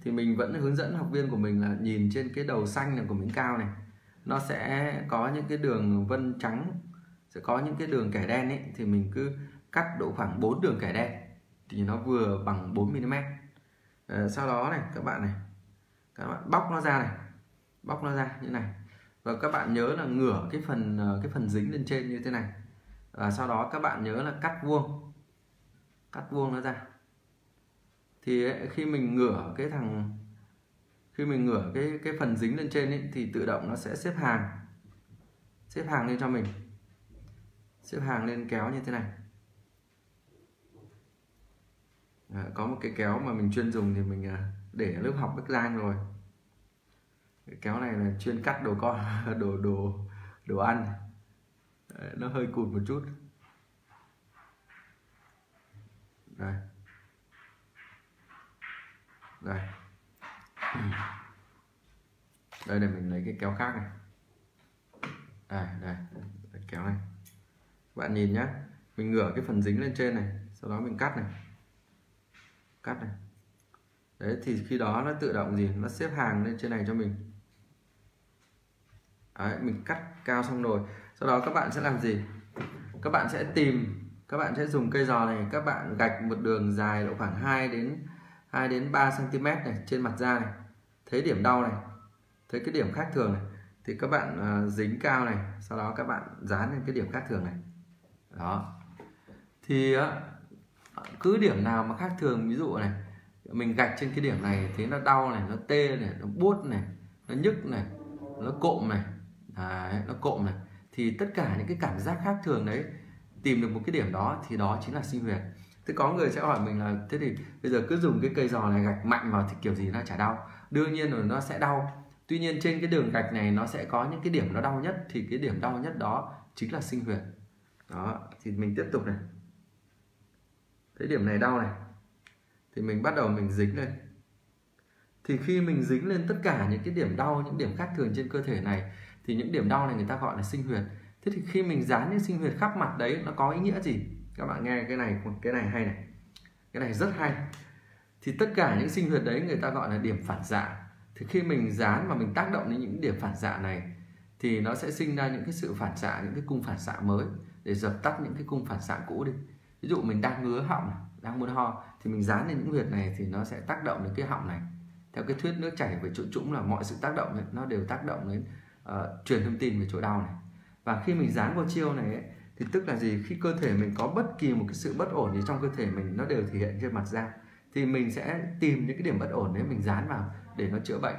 Thì mình vẫn hướng dẫn học viên của mình là nhìn trên cái đầu xanh này của miếng cao này, nó sẽ có những cái đường vân trắng, sẽ có những cái đường kẻ đen ấy. Thì mình cứ cắt độ khoảng bốn đường kẻ đen thì nó vừa bằng bốn mi li mét. à, Sau đó này các bạn này, các bạn bóc nó ra này, bóc nó ra như này. Và các bạn nhớ là ngửa cái phần cái phần dính lên trên như thế này. à, Sau đó các bạn nhớ là cắt vuông, cắt vuông nó ra. Thì ấy, khi mình ngửa cái thằng khi mình ngửa cái cái phần dính lên trên ấy, thì tự động nó sẽ xếp hàng xếp hàng lên cho mình, xếp hàng lên kéo như thế này. À, có một cái kéo mà mình chuyên dùng thì mình để lớp học Bắc Giang rồi. Cái kéo này là chuyên cắt đồ con đồ đồ đồ ăn. Đấy, nó hơi cụt một chút. Đây. Đây. Đây để mình lấy cái kéo khác này. Đây, đây, đây kéo này. Bạn nhìn nhá, mình ngửa cái phần dính lên trên này, sau đó mình cắt này. Cắt này. Đấy thì khi đó nó tự động gì? Nó xếp hàng lên trên này cho mình. Đấy, mình cắt cao xong rồi. Sau đó các bạn sẽ làm gì? Các bạn sẽ tìm, các bạn sẽ dùng cây giò này, các bạn gạch một đường dài độ khoảng hai đến hai đến ba xăng ti mét này trên mặt da này. Thấy điểm đau này, thấy cái điểm khác thường này thì các bạn dính cao này, sau đó các bạn dán lên cái điểm khác thường này. Đó. Thì cứ điểm nào mà khác thường, ví dụ này, mình gạch trên cái điểm này thấy nó đau này, nó tê này, nó buốt này, nó nhức này, nó cộm này, đấy, nó cộm này, thì tất cả những cái cảm giác khác thường đấy, tìm được một cái điểm đó thì đó chính là sinh huyệt. Thế có người sẽ hỏi mình là thế thì bây giờ cứ dùng cái cây giò này gạch mạnh vào thì kiểu gì nó chả đau. Đương nhiên rồi, nó sẽ đau. Tuy nhiên trên cái đường gạch này nó sẽ có những cái điểm nó đau nhất, thì cái điểm đau nhất đó chính là sinh huyệt. Đó, thì mình tiếp tục này. Thấy điểm này đau này thì mình bắt đầu mình dính lên. Thì khi mình dính lên tất cả những cái điểm đau, những điểm khác thường trên cơ thể này, thì những điểm đau này người ta gọi là sinh huyệt. Thế thì khi mình dán những sinh huyệt khắp mặt đấy, nó có ý nghĩa gì? Các bạn nghe cái này, cái này hay này, cái này rất hay. Thì tất cả những sinh huyệt đấy người ta gọi là điểm phản xạ. Thì khi mình dán và mình tác động đến những điểm phản xạ này thì nó sẽ sinh ra những cái sự phản xạ, những cái cung phản xạ mới để dập tắt những cái cung phản xạ cũ đi. Ví dụ mình đang ngứa họng, đang muốn ho thì mình dán lên những huyệt này thì nó sẽ tác động đến cái họng này. Theo cái thuyết nước chảy về chỗ trũng là mọi sự tác động này, nó đều tác động đến uh, truyền thông tin về chỗ đau này. Và khi mình dán vào chiêu này ấy, thì tức là gì? Khi cơ thể mình có bất kỳ một cái sự bất ổn gì trong cơ thể mình, nó đều thể hiện trên mặt da, thì mình sẽ tìm những cái điểm bất ổn đấy mình dán vào để nó chữa bệnh.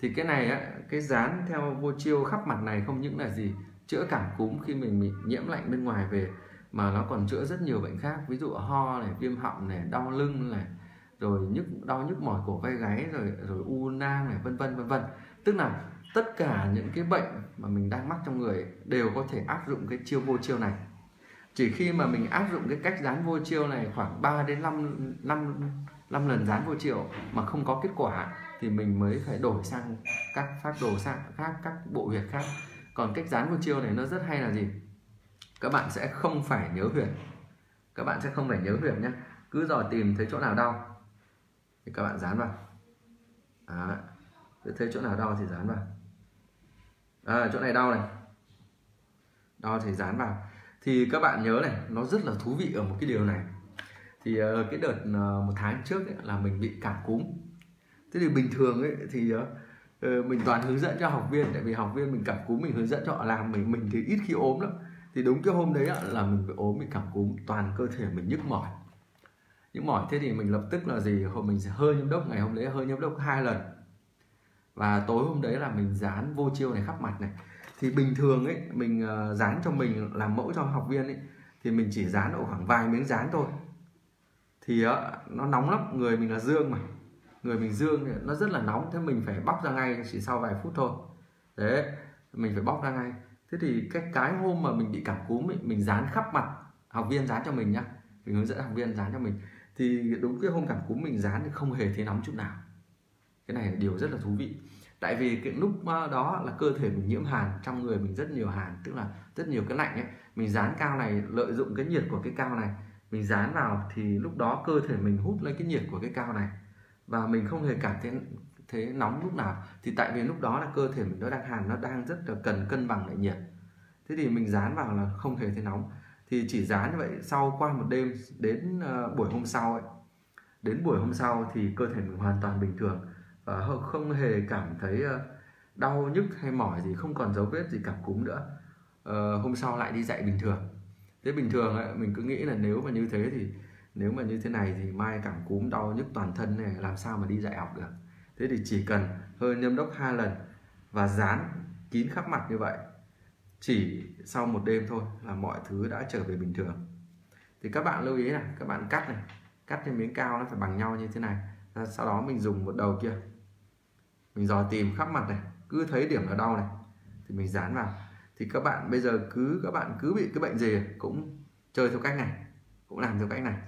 Thì cái này á, cái dán theo vô chiêu khắp mặt này không những là gì chữa cảm cúm khi mình bị nhiễm lạnh bên ngoài về, mà nó còn chữa rất nhiều bệnh khác, ví dụ ho này, viêm họng này, đau lưng này, rồi nhức đau nhức mỏi cổ vai gáy, rồi rồi u nang này, vân vân vân vân. Tức là tất cả những cái bệnh mà mình đang mắc trong người đều có thể áp dụng cái chiêu vô chiêu này. Chỉ khi mà mình áp dụng cái cách dán vô chiêu này khoảng ba đến năm lần dán vô chiêu mà không có kết quả thì mình mới phải đổi sang các phác đồ sang khác, các bộ huyệt khác. Còn cách dán vô chiêu này nó rất hay là gì? Các bạn sẽ không phải nhớ huyệt. Các bạn sẽ không phải nhớ huyệt nhé. Cứ dò tìm thấy chỗ nào đau thì các bạn dán vào. Đó. Thấy chỗ nào đau thì dán vào. À, chỗ này đau này, đau thì dán vào. Thì các bạn nhớ này, nó rất là thú vị ở một cái điều này. Thì cái đợt một tháng trước ấy, là mình bị cảm cúm. Thế thì bình thường ấy, thì mình toàn hướng dẫn cho học viên, tại vì học viên mình cảm cúm mình hướng dẫn cho họ làm, mình mình thì ít khi ốm lắm. Thì đúng cái hôm đấy là mình bị ốm, bị cảm cúm, toàn cơ thể mình nhức mỏi, nhức mỏi. Thế thì mình lập tức là gì, hồi mình sẽ hơi nhâm đốc, ngày hôm đấy hơi nhâm đốc hai lần. Và tối hôm đấy là mình dán vô chiêu này khắp mặt này. Thì bình thường ấy, mình dán cho mình, làm mẫu cho học viên ấy, thì mình chỉ dán độ khoảng vài miếng dán thôi. Thì nó nóng lắm, người mình là dương mà, người mình dương thì nó rất là nóng, thế mình phải bóc ra ngay chỉ sau vài phút thôi. Đấy, mình phải bóc ra ngay. Thế thì cái, cái hôm mà mình bị cảm cúm ấy, mình dán khắp mặt, học viên dán cho mình nhá, mình hướng dẫn học viên dán cho mình. Thì đúng cái hôm cảm cúm mình dán thì không hề thấy nóng chút nào. Cái này là điều rất là thú vị. Tại vì cái lúc đó là cơ thể mình nhiễm hàn, trong người mình rất nhiều hàn, tức là rất nhiều cái lạnh ấy. Mình dán cao này, lợi dụng cái nhiệt của cái cao này, mình dán vào thì lúc đó cơ thể mình hút lấy cái nhiệt của cái cao này. Và mình không hề cảm thấy thế nóng lúc nào. Thì tại vì lúc đó là cơ thể mình nó đang hàn, nó đang rất là cần cân bằng lại nhiệt. Thế thì mình dán vào là không hề thấy nóng. Thì chỉ dán như vậy, sau qua một đêm đến buổi hôm sau ấy, đến buổi hôm sau thì cơ thể mình hoàn toàn bình thường, không hề cảm thấy đau nhức hay mỏi gì, không còn dấu vết gì cảm cúm nữa. Hôm sau lại đi dạy bình thường. Thế bình thường ấy, mình cứ nghĩ là nếu mà như thế thì nếu mà như thế này thì mai cảm cúm đau nhức toàn thân này làm sao mà đi dạy học được. Thế thì chỉ cần hơi nhâm đốc hai lần và dán kín khắp mặt như vậy, chỉ sau một đêm thôi là mọi thứ đã trở về bình thường. Thì các bạn lưu ý này, các bạn cắt này, cắt cái miếng cao nó phải bằng nhau như thế này. Sau đó mình dùng một đầu kia, mình dò tìm khắp mặt này, cứ thấy điểm nào đau này thì mình dán vào. Thì các bạn bây giờ cứ các bạn cứ bị cái bệnh gì cũng chơi theo cách này, cũng làm theo cách này.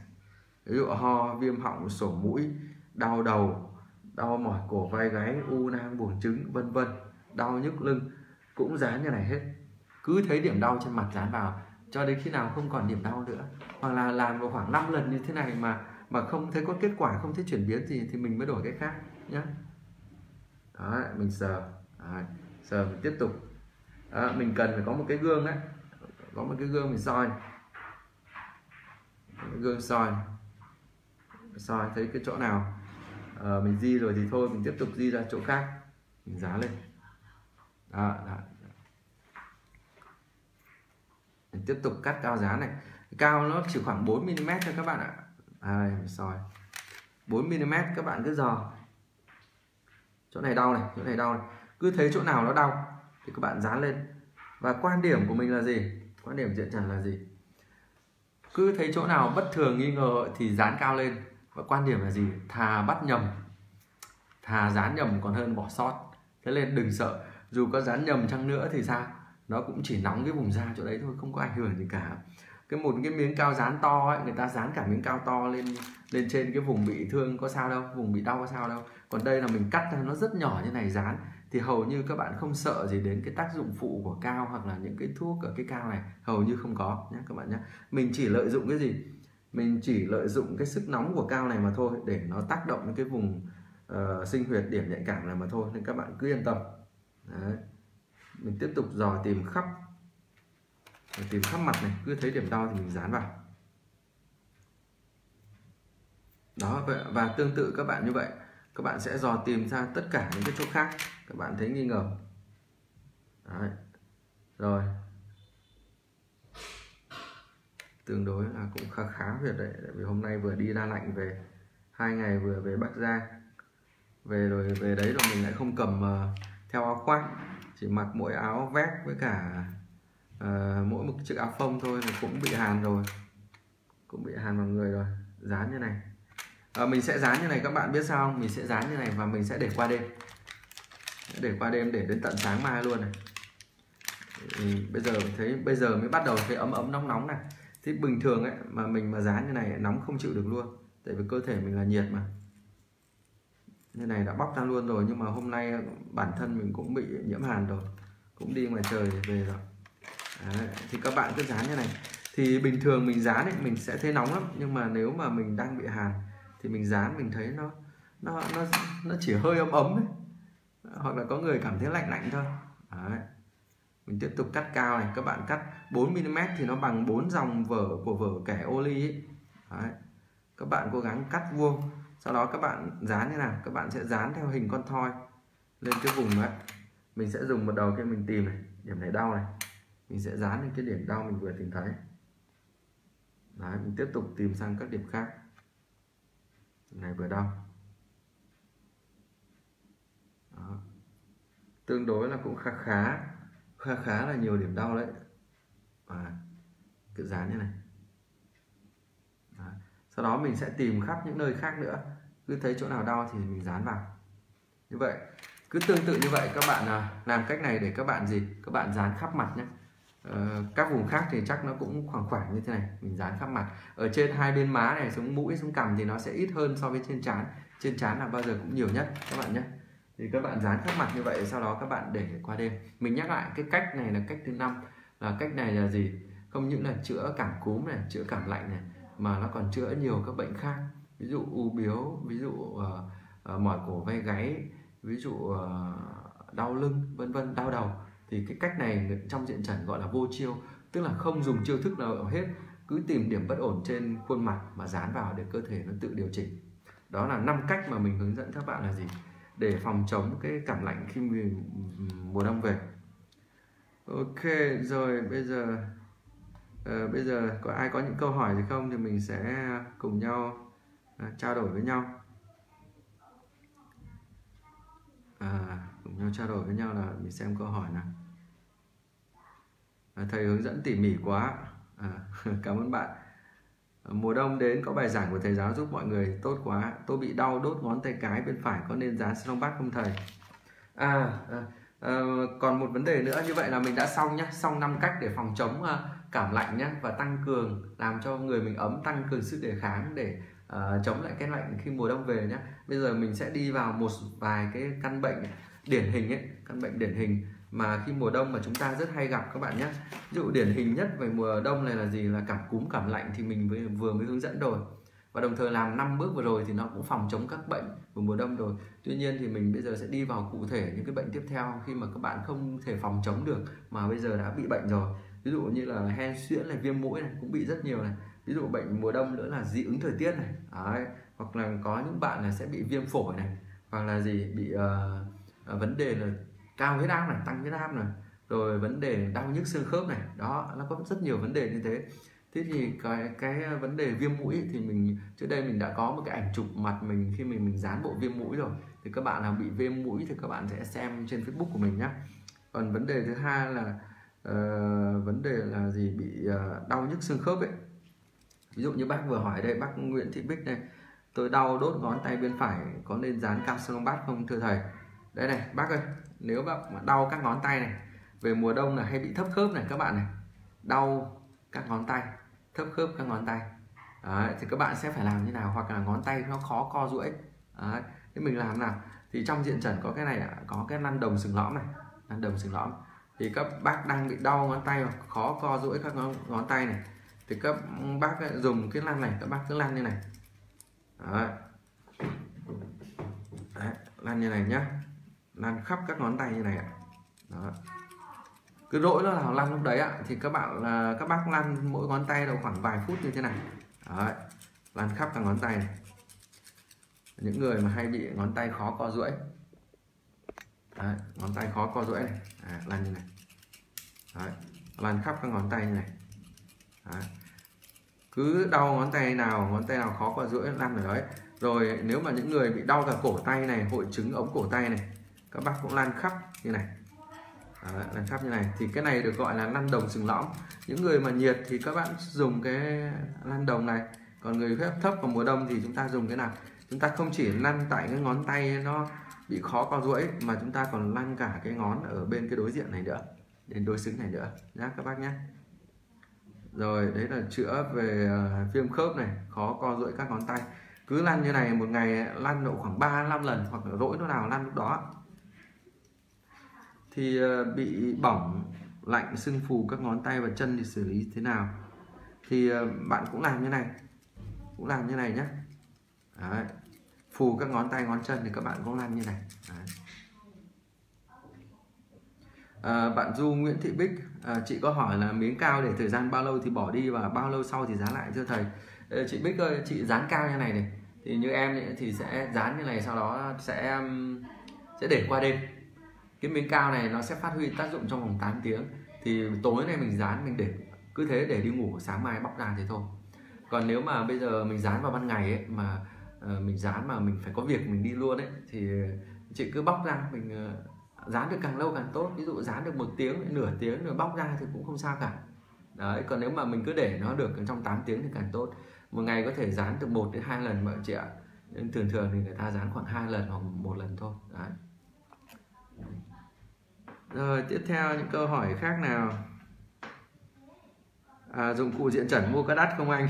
Ví dụ ho, viêm họng, sổ mũi, đau đầu, đau mỏi cổ vai gáy, u nang buồng trứng, vân vân, đau nhức lưng cũng dán như này hết. Cứ thấy điểm đau trên mặt dán vào cho đến khi nào không còn điểm đau nữa, hoặc là làm vào khoảng năm lần như thế này mà mà không thấy có kết quả, không thấy chuyển biến gì thì mình mới đổi cái khác nhé. Đó, mình sờ, à, sờ mình tiếp tục. À, mình cần phải có một cái gương đấy, có một cái gương mình soi, cái gương soi, soi thấy cái chỗ nào à, mình di rồi thì thôi, mình tiếp tục di ra chỗ khác, mình dán lên. Đó, đó. Tiếp tục cắt cao giá này, cao nó chỉ khoảng bốn mi li mét thôi các bạn ạ. À, sorry. bốn mi li mét các bạn cứ dò. Chỗ này đau này, chỗ này đau này. Cứ thấy chỗ nào nó đau thì các bạn dán lên. Và quan điểm của mình là gì? Quan điểm diện trần là gì? Cứ thấy chỗ nào bất thường nghi ngờ thì dán cao lên. Và quan điểm là gì? Thà bắt nhầm, thà dán nhầm còn hơn bỏ sót. Thế nên đừng sợ, dù có dán nhầm chăng nữa thì sao? Nó cũng chỉ nóng cái vùng da chỗ đấy thôi, không có ảnh hưởng gì cả. Cái một cái miếng cao dán to ấy, người ta dán cả miếng cao to lên lên trên cái vùng bị thương có sao đâu, vùng bị đau có sao đâu. Còn đây là mình cắt ra nó rất nhỏ như này dán thì hầu như các bạn không sợ gì đến cái tác dụng phụ của cao hoặc là những cái thuốc ở cái cao này, hầu như không có nhé các bạn nhé. Mình chỉ lợi dụng cái gì? Mình chỉ lợi dụng cái sức nóng của cao này mà thôi, để nó tác động đến cái vùng uh, sinh huyệt điểm nhạy cảm này mà thôi, nên các bạn cứ yên tâm. Đấy. Mình tiếp tục dò tìm khắp mình tìm khắp mặt này, cứ thấy điểm đau thì mình dán vào. Đó, và tương tự các bạn như vậy, các bạn sẽ dò tìm ra tất cả những cái chỗ khác các bạn thấy nghi ngờ. Đấy. Rồi. Tương đối là cũng khá khá huyệt đấy, tại vì hôm nay vừa đi ra lạnh về, hai ngày vừa về Bắc Giang. Về rồi về đấy rồi mình lại không cầm uh, theo áo khoác, chỉ mặc mỗi áo vest với cả uh, mỗi một chiếc áo phông thôi thì cũng bị hàn rồi. Cũng bị hàn vào người rồi, dán như này. À, mình sẽ dán như này các bạn biết sao không? Mình sẽ dán như này và mình sẽ để qua đêm. Để qua đêm để đến tận sáng mai luôn này. Thì bây giờ thấy bây giờ mới bắt đầu thấy ấm ấm nóng nóng này. Thì bình thường ấy mà mình mà dán như này nóng không chịu được luôn. Tại vì cơ thể mình là nhiệt mà. Như này đã bóc ra luôn rồi, nhưng mà hôm nay bản thân mình cũng bị nhiễm hàn rồi. Cũng đi ngoài trời về rồi. Đấy, thì các bạn cứ dán như này. Thì bình thường mình dán ấy mình sẽ thấy nóng lắm, nhưng mà nếu mà mình đang bị hàn thì mình dán mình thấy nó nó nó nó chỉ hơi ấm ấm ấy. Hoặc là có người cảm thấy lạnh lạnh thôi. Đấy. Mình tiếp tục cắt cao này, các bạn cắt bốn mi li mét thì nó bằng bốn dòng vở của vở kẻ ô ly ấy. Đấy. Các bạn cố gắng cắt vuông, sau đó các bạn dán thế nào? Các bạn sẽ dán theo hình con thoi lên cái vùng đấy. Mình sẽ dùng một đầu kia mình tìm này, điểm này đau này, mình sẽ dán lên cái điểm đau mình vừa tìm thấy. Đấy, mình tiếp tục tìm sang các điểm khác. Này vừa đau. Đó. Tương đối là cũng khá khá khá khá là nhiều điểm đau đấy. À, cứ dán như này. Đó. Sau đó mình sẽ tìm khắp những nơi khác nữa, cứ thấy chỗ nào đau thì mình dán vào. Như vậy, cứ tương tự như vậy các bạn làm cách này để các bạn gì? Các bạn dán khắp mặt nhé. Ờ, các vùng khác thì chắc nó cũng khoảng khoảng như thế này, mình dán khắp mặt, ở trên hai bên má này, xuống mũi, xuống cằm thì nó sẽ ít hơn so với trên trán. Trên trán là bao giờ cũng nhiều nhất các bạn nhé. Thì các bạn dán khắp mặt như vậy, sau đó các bạn để qua đêm. Mình nhắc lại cái cách này là cách thứ năm, là cách này là gì? Không những là chữa cảm cúm này, chữa cảm lạnh này, mà nó còn chữa nhiều các bệnh khác, ví dụ u biếu, ví dụ uh, uh, mỏi cổ vai gáy, ví dụ uh, đau lưng, vân vân, đau đầu. Thì cái cách này trong diện chẩn gọi là vô chiêu, tức là không dùng chiêu thức nào hết, cứ tìm điểm bất ổn trên khuôn mặt mà dán vào để cơ thể nó tự điều chỉnh. Đó là năm cách mà mình hướng dẫn các bạn là gì để phòng chống cái cảm lạnh khi mùa đông về. Ok, rồi bây giờ uh, bây giờ có ai có những câu hỏi gì không thì mình sẽ cùng nhau uh, trao đổi với nhau. À, cùng nhau trao đổi với nhau là mình xem câu hỏi nào. À, thầy hướng dẫn tỉ mỉ quá. À, cảm ơn bạn. À, mùa đông đến có bài giảng của thầy giáo giúp mọi người tốt quá. Tôi bị đau đốt ngón tay cái bên phải, có nên dán Salonpas không thầy? À, à, à còn một vấn đề nữa, như vậy là mình đã xong nhá, xong năm cách để phòng chống cảm lạnh nhá, và tăng cường làm cho người mình ấm, tăng cường sức đề kháng để uh, chống lại cái lạnh khi mùa đông về nhá. Bây giờ mình sẽ đi vào một vài cái căn bệnh điển hình ấy, căn bệnh điển hình mà khi mùa đông mà chúng ta rất hay gặp các bạn nhé. Ví dụ điển hình nhất về mùa đông này là gì? Là cảm cúm, cảm lạnh thì mình vừa mới hướng dẫn rồi. Và đồng thời làm năm bước vừa rồi thì nó cũng phòng chống các bệnh của mùa đông rồi. Tuy nhiên thì mình bây giờ sẽ đi vào cụ thể những cái bệnh tiếp theo khi mà các bạn không thể phòng chống được mà bây giờ đã bị bệnh rồi. Ví dụ như là hen suyễn này, viêm mũi này cũng bị rất nhiều này. Ví dụ bệnh mùa đông nữa là dị ứng thời tiết này. Đấy. Hoặc là có những bạn là sẽ bị viêm phổi này, hoặc là gì bị uh, vấn đề là cao huyết áp này, tăng huyết áp này, rồi vấn đề đau nhức xương khớp này, đó nó có rất nhiều vấn đề như thế. Thế thì cái cái vấn đề viêm mũi thì mình trước đây mình đã có một cái ảnh chụp mặt mình khi mình mình dán bộ viêm mũi rồi, thì các bạn nào bị viêm mũi thì các bạn sẽ xem trên Facebook của mình nhé. Còn vấn đề thứ hai là uh, vấn đề là gì, bị uh, đau nhức xương khớp ấy. Ví dụ như bác vừa hỏi đây, bác Nguyễn Thị Bích này, tôi đau đốt ngón tay bên phải, có nên dán cam Salonpas không thưa thầy? Đây này bác ơi, nếu bác mà đau các ngón tay này, về mùa đông là hay bị thấp khớp này các bạn này, đau các ngón tay, thấp khớp các ngón tay. Đấy, thì các bạn sẽ phải làm như nào, hoặc là ngón tay nó khó co duỗi. Đấy, thế mình làm nào? Thì trong diện chẩn có cái này, có cái lăn đồng sừng lõm này, lăn đồng sừng lõm. Thì các bác đang bị đau ngón tay hoặc khó co duỗi các ngón, ngón tay này, thì các bác dùng cái lăn này, các bác cứ lăn như này. Đấy. Đấy, lăn như này nhá, lăn khắp các ngón tay như này ạ. Đó. Cứ rỗi nó là lăn lúc đấy ạ, thì các bạn là các bác lăn mỗi ngón tay đầu khoảng vài phút như thế này. Đấy, lăn khắp các ngón tay này. Những người mà hay bị ngón tay khó co duỗi, đấy, ngón tay khó co duỗi này, à, lăn như này. Đấy, lăn khắp các ngón tay như này. Đấy. Cứ đau ngón tay nào, ngón tay nào khó co duỗi lăn ở đấy. Rồi nếu mà những người bị đau cả cổ tay này, hội chứng ống cổ tay này, các bác cũng lăn khắp như này. Đấy, lăn khắp như này, thì cái này được gọi là lăn đồng sừng lõm. Những người mà nhiệt thì các bạn dùng cái lăn đồng này, còn người huyết thấp vào mùa đông thì chúng ta dùng cái nào? Chúng ta không chỉ lăn tại cái ngón tay nó bị khó co duỗi mà chúng ta còn lăn cả cái ngón ở bên cái đối diện này nữa, đến đối xứng này nữa nhá các bác nhé. Rồi đấy là chữa về viêm khớp này, khó co duỗi các ngón tay. Cứ lăn như này một ngày, lăn độ khoảng ba đến năm lần, hoặc là rỗi lúc nào lăn lúc đó. Thì bị bỏng, lạnh, sưng phù các ngón tay và chân thì xử lý thế nào? Thì bạn cũng làm như này, cũng làm như này nhé. Đấy. Phù các ngón tay, ngón chân thì các bạn cũng làm như này. Đấy. À, bạn Du Nguyễn Thị Bích, à, chị có hỏi là miếng cao để thời gian bao lâu thì bỏ đi và bao lâu sau thì dán lại thưa thầy? Ê, chị Bích ơi, chị dán cao như này này, thì như em thì sẽ dán như này, sau đó sẽ sẽ để qua đêm. Cái miếng cao này nó sẽ phát huy tác dụng trong vòng tám tiếng, thì tối nay mình dán, mình để cứ thế để đi ngủ, sáng mai bóc ra thế thôi. Còn nếu mà bây giờ mình dán vào ban ngày ấy, mà uh, mình dán mà mình phải có việc mình đi luôn ấy, thì chị cứ bóc ra, mình uh, dán được càng lâu càng tốt. Ví dụ dán được một tiếng, nửa tiếng rồi bóc ra thì cũng không sao cả. Đấy, còn nếu mà mình cứ để nó được trong tám tiếng thì càng tốt. Một ngày có thể dán được một đến hai lần mọi chị ạ. Nhưng thường thường thì người ta dán khoảng hai lần hoặc một lần thôi. Đấy. Rồi tiếp theo những câu hỏi khác nào. À, dụng cụ diện chẩn mua có đắt không anh?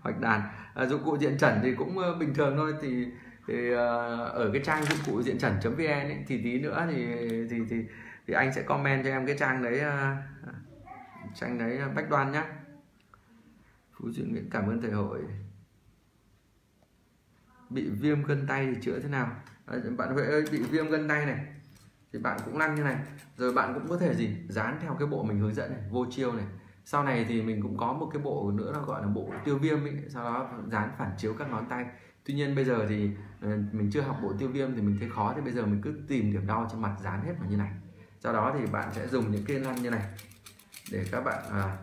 Hoạch Đàn. À, dụng cụ diện chẩn thì cũng uh, bình thường thôi, thì, thì uh, ở cái trang dụng cụ diện chẩn.vn ấy, thì tí nữa thì thì, thì thì anh sẽ comment cho em cái trang đấy, uh, trang đấy bách đoan nhá. Phú Duyên Nguyễn cảm ơn thầy Hội. Bị viêm gân tay thì chữa thế nào? À, bạn Huệ ơi, bị viêm gân tay này thì bạn cũng lăn như này, rồi bạn cũng có thể gì dán theo cái bộ mình hướng dẫn này, vô chiêu này. Sau này thì mình cũng có một cái bộ nữa nó gọi là bộ tiêu viêm ấy, sau đó dán phản chiếu các ngón tay. Tuy nhiên bây giờ thì mình chưa học bộ tiêu viêm thì mình thấy khó, thì bây giờ mình cứ tìm điểm đau trên mặt dán hết vào như này. Sau đó thì bạn sẽ dùng những cái lăn như này để các bạn à,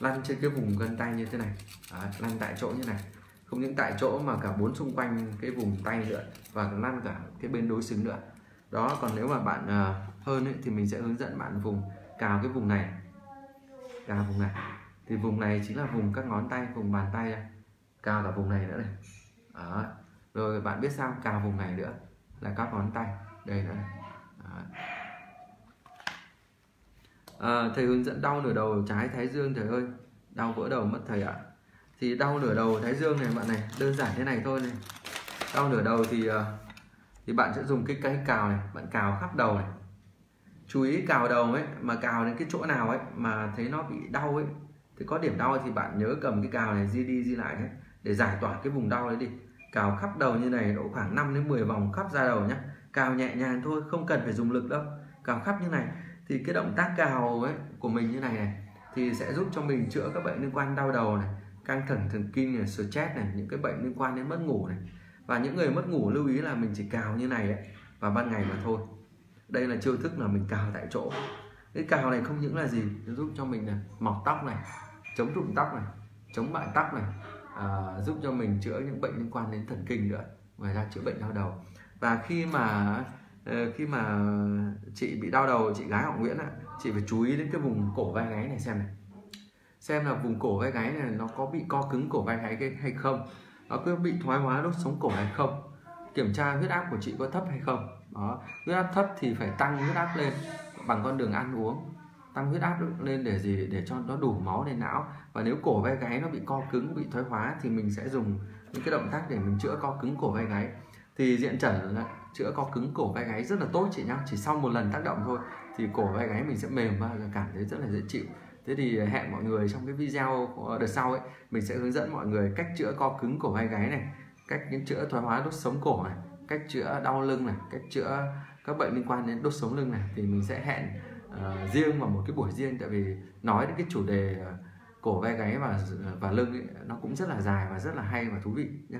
lăn trên cái vùng gân tay như thế này, à, lăn tại chỗ như này, không những tại chỗ mà cả bốn xung quanh cái vùng tay nữa, và lăn cả cái bên đối xứng nữa. Đó, còn nếu mà bạn uh, hơn ấy, thì mình sẽ hướng dẫn bạn vùng cào cái vùng này, cào vùng này, thì vùng này chính là vùng các ngón tay, vùng bàn tay này. Cào cả vùng này nữa này. Đó. Rồi bạn biết sao, cào vùng này nữa là các ngón tay đây nữa này. À, thầy hướng dẫn đau nửa đầu trái thái dương thầy ơi, đau vỡ đầu mất thầy ạ. Thì đau nửa đầu thái dương này bạn này, đơn giản thế này thôi này. Đau nửa đầu thì uh, thì bạn sẽ dùng cái cây cào này, bạn cào khắp đầu này. Chú ý cào đầu ấy, mà cào đến cái chỗ nào ấy mà thấy nó bị đau ấy, thì có điểm đau thì bạn nhớ cầm cái cào này di đi di lại ấy, để giải tỏa cái vùng đau đấy đi. Cào khắp đầu như này, độ khoảng năm đến mười vòng khắp da đầu nhé. Cào nhẹ nhàng thôi, không cần phải dùng lực đâu. Cào khắp như này, thì cái động tác cào ấy của mình như này này, thì sẽ giúp cho mình chữa các bệnh liên quan đau đầu này, căng thẳng thần kinh này, stress này, những cái bệnh liên quan đến mất ngủ này. Và những người mất ngủ lưu ý là mình chỉ cào như này ấy, vào ban ngày mà thôi. Đây là chiêu thức là mình cào tại chỗ. Cái cào này không những là gì, nó giúp cho mình này, mọc tóc này, chống rụng tóc này, chống bại tóc này, à, giúp cho mình chữa những bệnh liên quan đến thần kinh nữa, ngoài ra chữa bệnh đau đầu. Và khi mà khi mà chị bị đau đầu, chị gái họ Nguyễn ạ, chị phải chú ý đến cái vùng cổ vai gáy này xem này, xem là vùng cổ vai gáy này nó có bị co cứng cổ vai gáy hay không, nó có bị thoái hóa đốt sống cổ hay không, kiểm tra huyết áp của chị có thấp hay không. Đó, huyết áp thấp thì phải tăng huyết áp lên bằng con đường ăn uống, tăng huyết áp lên để gì, để cho nó đủ máu đến não. Và nếu cổ vai gáy nó bị co cứng, bị thoái hóa thì mình sẽ dùng những cái động tác để mình chữa co cứng cổ vai gáy. Thì diện chẩn chữa co cứng cổ vai gáy rất là tốt chị nhá, chỉ sau một lần tác động thôi thì cổ vai gáy mình sẽ mềm và cảm thấy rất là dễ chịu. Thế thì hẹn mọi người trong cái video đợt sau ấy, mình sẽ hướng dẫn mọi người cách chữa co cứng cổ vai gáy này, cách những chữa thoái hóa đốt sống cổ này, cách chữa đau lưng này, cách chữa các bệnh liên quan đến đốt sống lưng này. Thì mình sẽ hẹn uh, riêng vào một cái buổi riêng, tại vì nói đến cái chủ đề uh, cổ vai gáy và và lưng ấy, nó cũng rất là dài và rất là hay và thú vị nhé.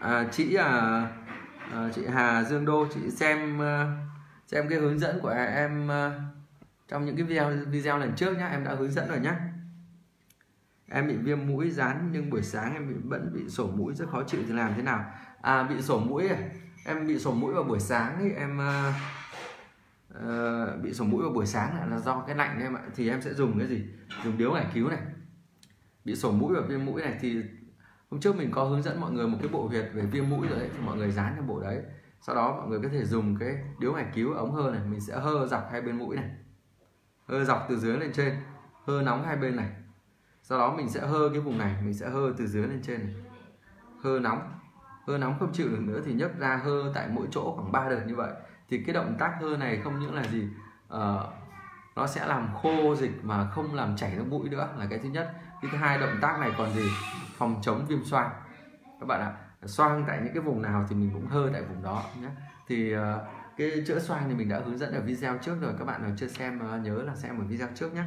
À, chị à, à, chị Hà Dương Đô, chị xem uh, xem cái hướng dẫn của em uh, trong những cái video video lần trước nhá, em đã hướng dẫn rồi nhá. Em bị viêm mũi rán nhưng buổi sáng em bị bẩn, bị sổ mũi rất khó chịu, thì làm thế nào? À, bị sổ mũi, em bị sổ mũi vào buổi sáng thì em uh, uh, bị sổ mũi vào buổi sáng là do cái lạnh em ạ. Thì em sẽ dùng cái gì? Dùng điếu ngải cứu này. Bị sổ mũi và viêm mũi này thì hôm trước mình có hướng dẫn mọi người một cái bộ huyệt về viêm mũi rồi đấy, thì mọi người dán cái bộ đấy. Sau đó mọi người có thể dùng cái điếu ngải cứu ống hơ này, mình sẽ hơ dọc hai bên mũi này, hơ dọc từ dưới lên trên, hơ nóng hai bên này. Sau đó mình sẽ hơ cái vùng này, mình sẽ hơ từ dưới lên trên này, hơ nóng, hơ nóng không chịu được nữa thì nhấc ra hơ tại mỗi chỗ khoảng ba đợt như vậy. Thì cái động tác hơ này không những là gì, ờ, nó sẽ làm khô dịch mà không làm chảy nước mũi nữa, là cái thứ nhất. Cái thứ hai, động tác này còn gì, phòng chống viêm xoang các bạn ạ. Xoang tại những cái vùng nào thì mình cũng hơ tại vùng đó nhé. Thì uh, cái chữa xoang thì mình đã hướng dẫn ở video trước rồi, các bạn nào chưa xem uh, nhớ là xem ở video trước nhé.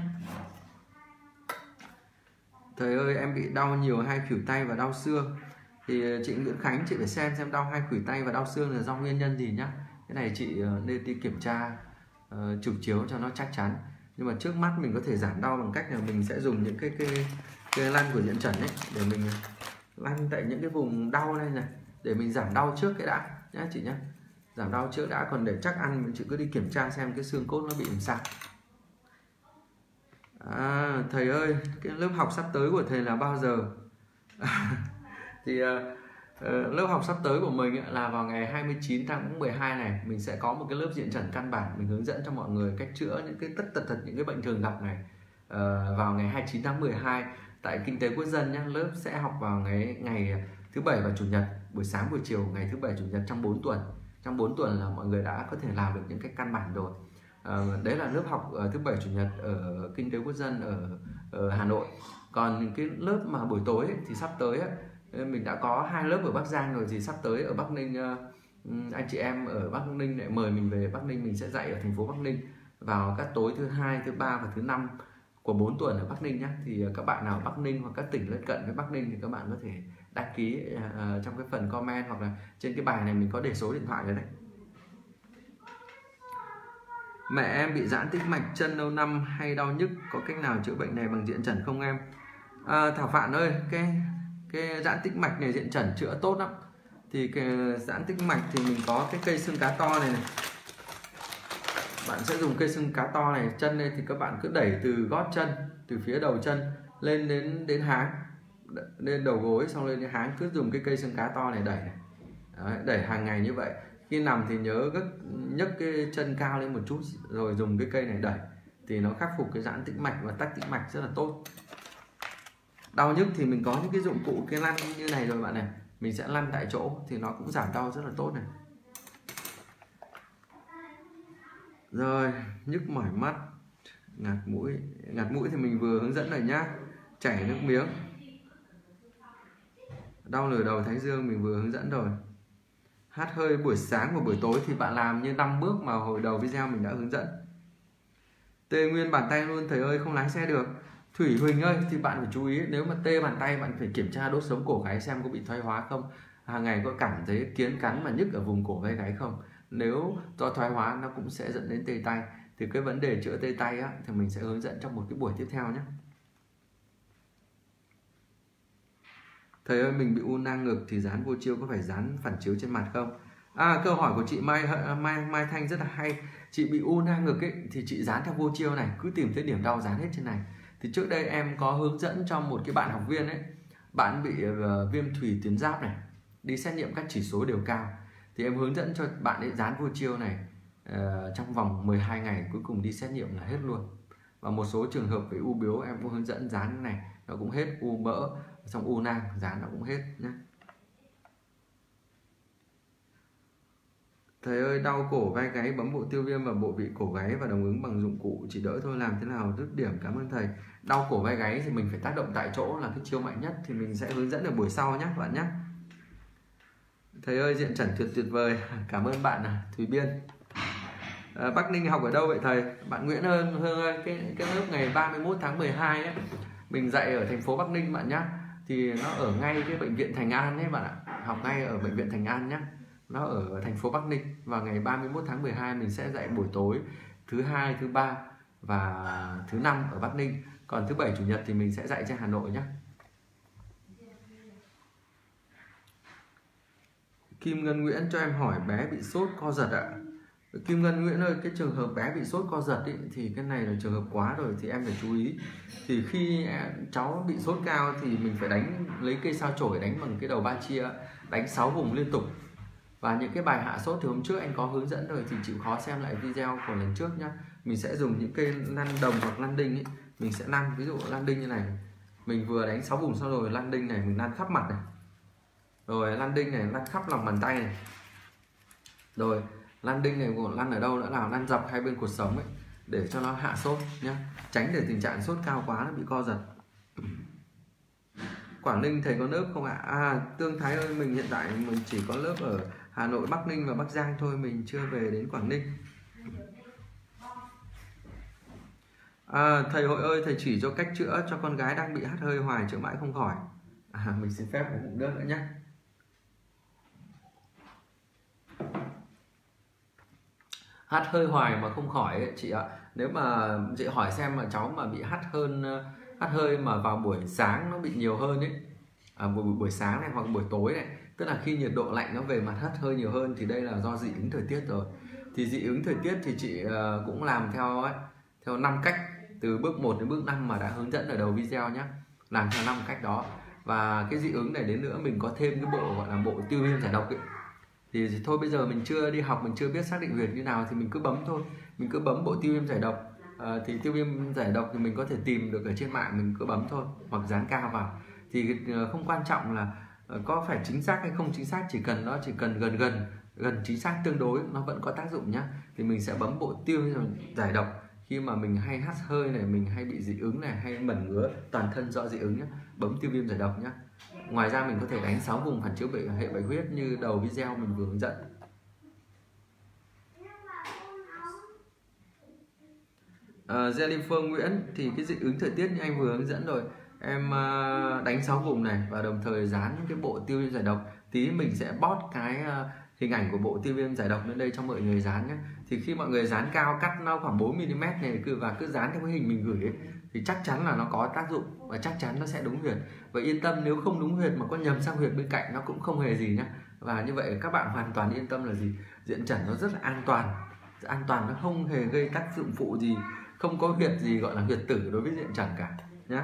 Trời ơi, em bị đau nhiều hai khuỷu tay và đau xương. Thì chị Nguyễn Khánh, chị phải xem xem đau hai khuỷu tay và đau xương là do nguyên nhân gì nhá. Cái này chị nên đi kiểm tra uh, chụp chiếu cho nó chắc chắn. Nhưng mà trước mắt mình có thể giảm đau bằng cách là mình sẽ dùng những cái, cái, cái lăn của diện chẩn ấy, để mình lăn tại những cái vùng đau này này, để mình giảm đau trước cái đã nhá chị nhá. Giảm đau trước đã, còn để chắc ăn mình chị cứ đi kiểm tra xem cái xương cốt nó bị làm sao. À, thầy ơi, cái lớp học sắp tới của thầy là bao giờ? Thì uh, uh, lớp học sắp tới của mình là vào ngày hai mươi chín tháng mười hai này. Mình sẽ có một cái lớp diện chẩn căn bản, mình hướng dẫn cho mọi người cách chữa những cái tất tật thật những cái bệnh thường gặp này, uh, vào ngày hai mươi chín tháng mười hai tại Kinh tế Quốc dân nhé. Lớp sẽ học vào ngày ngày thứ bảy và chủ nhật, buổi sáng buổi chiều, ngày thứ bảy chủ nhật, trong bốn tuần. Trong bốn tuần là mọi người đã có thể làm được những cái căn bản rồi. Uh, đấy là lớp học uh, thứ bảy chủ nhật ở Kinh tế Quốc dân ở, ở Hà Nội. Còn cái lớp mà buổi tối ấy, thì sắp tới ấy, mình đã có hai lớp ở Bắc Giang rồi, thì sắp tới ở Bắc Ninh uh, anh chị em ở Bắc Ninh lại mời mình về Bắc Ninh, mình sẽ dạy ở thành phố Bắc Ninh vào các tối thứ hai, thứ ba và thứ năm của bốn tuần ở Bắc Ninh nhé. Thì uh, các bạn nào ở Bắc Ninh hoặc các tỉnh lân cận với Bắc Ninh thì các bạn có thể đăng ký uh, trong cái phần comment, hoặc là trên cái bài này mình có để số điện thoại rồi đấy. Mẹ em bị giãn tĩnh mạch chân lâu năm hay đau nhức, có cách nào chữa bệnh này bằng diện chẩn không em? À, Thảo Phạn ơi, cái cái giãn tĩnh mạch này diện chẩn chữa tốt lắm. Thì cái giãn tĩnh mạch thì mình có cái cây xương cá to này này. Bạn sẽ dùng cây xương cá to này, chân đây thì các bạn cứ đẩy từ gót chân, từ phía đầu chân lên đến đến háng, lên đầu gối xong lên đến háng, cứ dùng cái cây xương cá to này đẩy này. Đấy, đẩy hàng ngày như vậy. Khi nằm thì nhớ gấp, nhấc cái chân cao lên một chút rồi dùng cái cây này đẩy, thì nó khắc phục cái giãn tĩnh mạch và tắc tĩnh mạch rất là tốt. Đau nhức thì mình có những cái dụng cụ cái lăn như này rồi bạn này, mình sẽ lăn tại chỗ thì nó cũng giảm đau rất là tốt này. Rồi, nhức mỏi mắt, ngạt mũi, ngạt mũi thì mình vừa hướng dẫn rồi nhá, chảy nước miếng. Đau nửa đầu thái dương mình vừa hướng dẫn rồi. Hát hơi buổi sáng và buổi tối thì bạn làm như năm bước mà hồi đầu video mình đã hướng dẫn. Tê nguyên bàn tay luôn thầy ơi, không lái xe được. Thủy Huỳnh ơi, thì bạn phải chú ý, nếu mà tê bàn tay bạn phải kiểm tra đốt sống cổ gáy xem có bị thoái hóa không, hàng ngày có cảm thấy kiến cắn mà nhức ở vùng cổ vai gáy không. nếu do thoái hóa nó cũng sẽ dẫn đến tê tay. Thì cái vấn đề chữa tê tay á, thì mình sẽ hướng dẫn trong một cái buổi tiếp theo nhé. Thầy ơi, mình bị u nang ngực thì dán vô chiêu có phải dán phản chiếu trên mặt không? À, câu hỏi của chị Mai Mai Mai Thanh rất là hay. Chị bị u nang ngực ấy, thì chị dán theo vô chiêu này, cứ tìm thấy điểm đau dán hết trên này. Thì trước đây em có hướng dẫn cho một cái bạn học viên ấy, bạn bị uh, viêm thủy tuyến giáp này, đi xét nghiệm các chỉ số đều cao. Thì em hướng dẫn cho bạn ấy dán vô chiêu này, uh, trong vòng mười hai ngày cuối cùng đi xét nghiệm là hết luôn. Và một số trường hợp về u biếu em cũng hướng dẫn dán này, nó cũng hết, u mỡ, xong u nang dán nó cũng hết nhé. Thầy ơi, đau cổ vai gáy, bấm bộ tiêu viêm và bộ vị cổ gáy và đồng ứng bằng dụng cụ chỉ đỡ thôi, làm thế nào dứt điểm? Cảm ơn thầy. Đau cổ vai gáy thì mình phải tác động tại chỗ là cái chiêu mạnh nhất, thì mình sẽ hướng dẫn ở buổi sau nhé bạn nhé. Thầy ơi, diện chẩn tuyệt tuyệt vời. Cảm ơn bạn à, Thùy Biên. À, Bắc Ninh học ở đâu vậy thầy? Bạn Nguyễn Hương, Hương ơi, cái, cái lớp ngày ba mươi mốt tháng mười hai ấy, mình dạy ở thành phố Bắc Ninh bạn nhé. Thì nó ở ngay cái bệnh viện Thành An đấy bạn ạ. Học ngay ở bệnh viện Thành An nhé. Nó ở thành phố Bắc Ninh, và ngày ba mươi mốt tháng mười hai mình sẽ dạy buổi tối thứ hai, thứ ba và thứ năm ở Bắc Ninh, còn thứ bảy chủ nhật thì mình sẽ dạy trên Hà Nội nhé. Kim Ngân Nguyễn cho em hỏi bé bị sốt co giật ạ. Kim Ngân Nguyễn ơi, cái trường hợp bé bị sốt co giật ý, thì cái này là trường hợp quá rồi thì em phải chú ý. Thì khi cháu bị sốt cao thì mình phải đánh lấy cây sao chổi đánh bằng cái đầu ba chia, đánh sáu vùng liên tục. Và những cái bài hạ sốt thì hôm trước anh có hướng dẫn rồi, thì chịu khó xem lại video của lần trước nhá. Mình sẽ dùng những cây lăn đồng hoặc lăn đinh ấy, mình sẽ lăn, ví dụ lăn đinh như này. Mình vừa đánh sáu vùng sau rồi lăn đinh này, mình lăn khắp mặt này. Rồi lăn đinh này, lăn khắp lòng bàn tay này. Rồi lăn đinh này còn lăn ở đâu nữa nào, lăn dọc hai bên cột sống ấy, để cho nó hạ sốt nhá. Tránh để tình trạng sốt cao quá nó bị co giật. Quảng Ninh thầy có lớp không ạ? À, Tương Thái ơi, mình hiện tại mình chỉ có lớp ở Hà Nội, Bắc Ninh và Bắc Giang thôi, mình chưa về đến Quảng Ninh. À, thầy Hội ơi, thầy chỉ cho cách chữa cho con gái đang bị hắt hơi hoài chữa mãi không khỏi. À, mình xin phép uống nước nữa nhé. Hắt hơi hoài mà không khỏi ấy, chị ạ. Nếu mà chị hỏi xem mà cháu mà bị hắt hơn hắt hơi mà vào buổi sáng nó bị nhiều hơn ấy, à, buổi buổi sáng này hoặc buổi tối này, tức là khi nhiệt độ lạnh nó về mặt hắt hơi nhiều hơn, thì đây là do dị ứng thời tiết rồi. Thì dị ứng thời tiết thì chị cũng làm theo ấy, theo năm cách từ bước một đến bước năm mà đã hướng dẫn ở đầu video nhé. Làm theo năm cách đó. Và cái dị ứng này đến nữa mình có thêm cái bộ gọi là bộ tiêu viêm giải độc ấy. Thì, thì thôi bây giờ mình chưa đi học, mình chưa biết xác định huyệt như nào thì mình cứ bấm thôi. Mình cứ bấm bộ tiêu viêm giải độc. À, thì tiêu viêm giải độc thì mình có thể tìm được ở trên mạng, mình cứ bấm thôi hoặc dán cao vào. Thì không quan trọng là có phải chính xác hay không chính xác, chỉ cần nó chỉ cần gần gần gần chính xác tương đối nó vẫn có tác dụng nhá. Thì mình sẽ bấm bộ tiêu giải độc khi mà mình hay hắt hơi này, mình hay bị dị ứng này, hay mẩn ngứa toàn thân do dị ứng nhá. Bấm tiêu viêm giải độc nhá. Ngoài ra mình có thể đánh sáu vùng phản chiếu bệnh hệ bạch huyết như đầu video mình vừa hướng dẫn. À, Jelly Phương Nguyễn thì cái dị ứng thời tiết như anh vừa hướng dẫn rồi. Em đánh sáu vùng này và đồng thời dán cái bộ tiêu viêm giải độc. Tí mình sẽ bót cái hình ảnh của bộ tiêu viêm giải độc lên đây cho mọi người dán nhé. Thì khi mọi người dán cao, cắt nó khoảng bốn mi li mét này và cứ dán theo cái hình mình gửi ấy, thì chắc chắn là nó có tác dụng và chắc chắn nó sẽ đúng huyệt. Và yên tâm, nếu không đúng huyệt mà có nhầm sang huyệt bên cạnh nó cũng không hề gì nhé. Và như vậy các bạn hoàn toàn yên tâm là gì? Diện chẩn nó rất là an toàn. An toàn, nó không hề gây tác dụng phụ gì. Không có huyệt gì gọi là huyệt tử đối với diện chẩn cả nhé.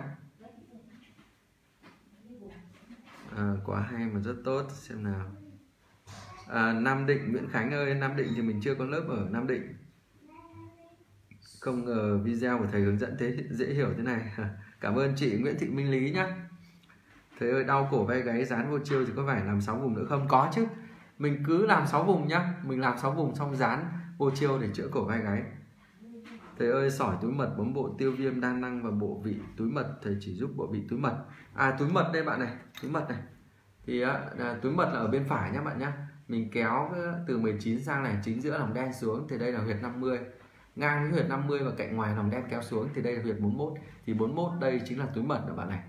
À, quá hay mà rất tốt, xem nào. À, Nam Định Nguyễn Khánh ơi, Nam Định thì mình chưa có lớp ở Nam Định. Không ngờ video của thầy hướng dẫn thế dễ hiểu thế này. Cảm ơn chị Nguyễn Thị Minh Lý nhá. Thầy ơi, đau cổ vai gáy dán vô chiêu thì có phải làm sáu vùng nữa không? Có chứ, mình cứ làm sáu vùng nhá. Mình làm sáu vùng xong dán vô chiêu để chữa cổ vai gáy. Thầy ơi, sỏi túi mật bấm bộ tiêu viêm đa năng và bộ vị túi mật, thầy chỉ giúp bộ vị túi mật. À, túi mật đây bạn này, túi mật này. Thì à, túi mật là ở bên phải nhá bạn nhá. Mình kéo từ mười chín sang này, chính giữa lòng đen xuống thì đây là huyệt năm mươi. Ngang với huyệt năm mươi và cạnh ngoài lòng đen kéo xuống thì đây là huyệt bốn mươi mốt. Thì bốn mươi mốt đây chính là túi mật đó bạn này.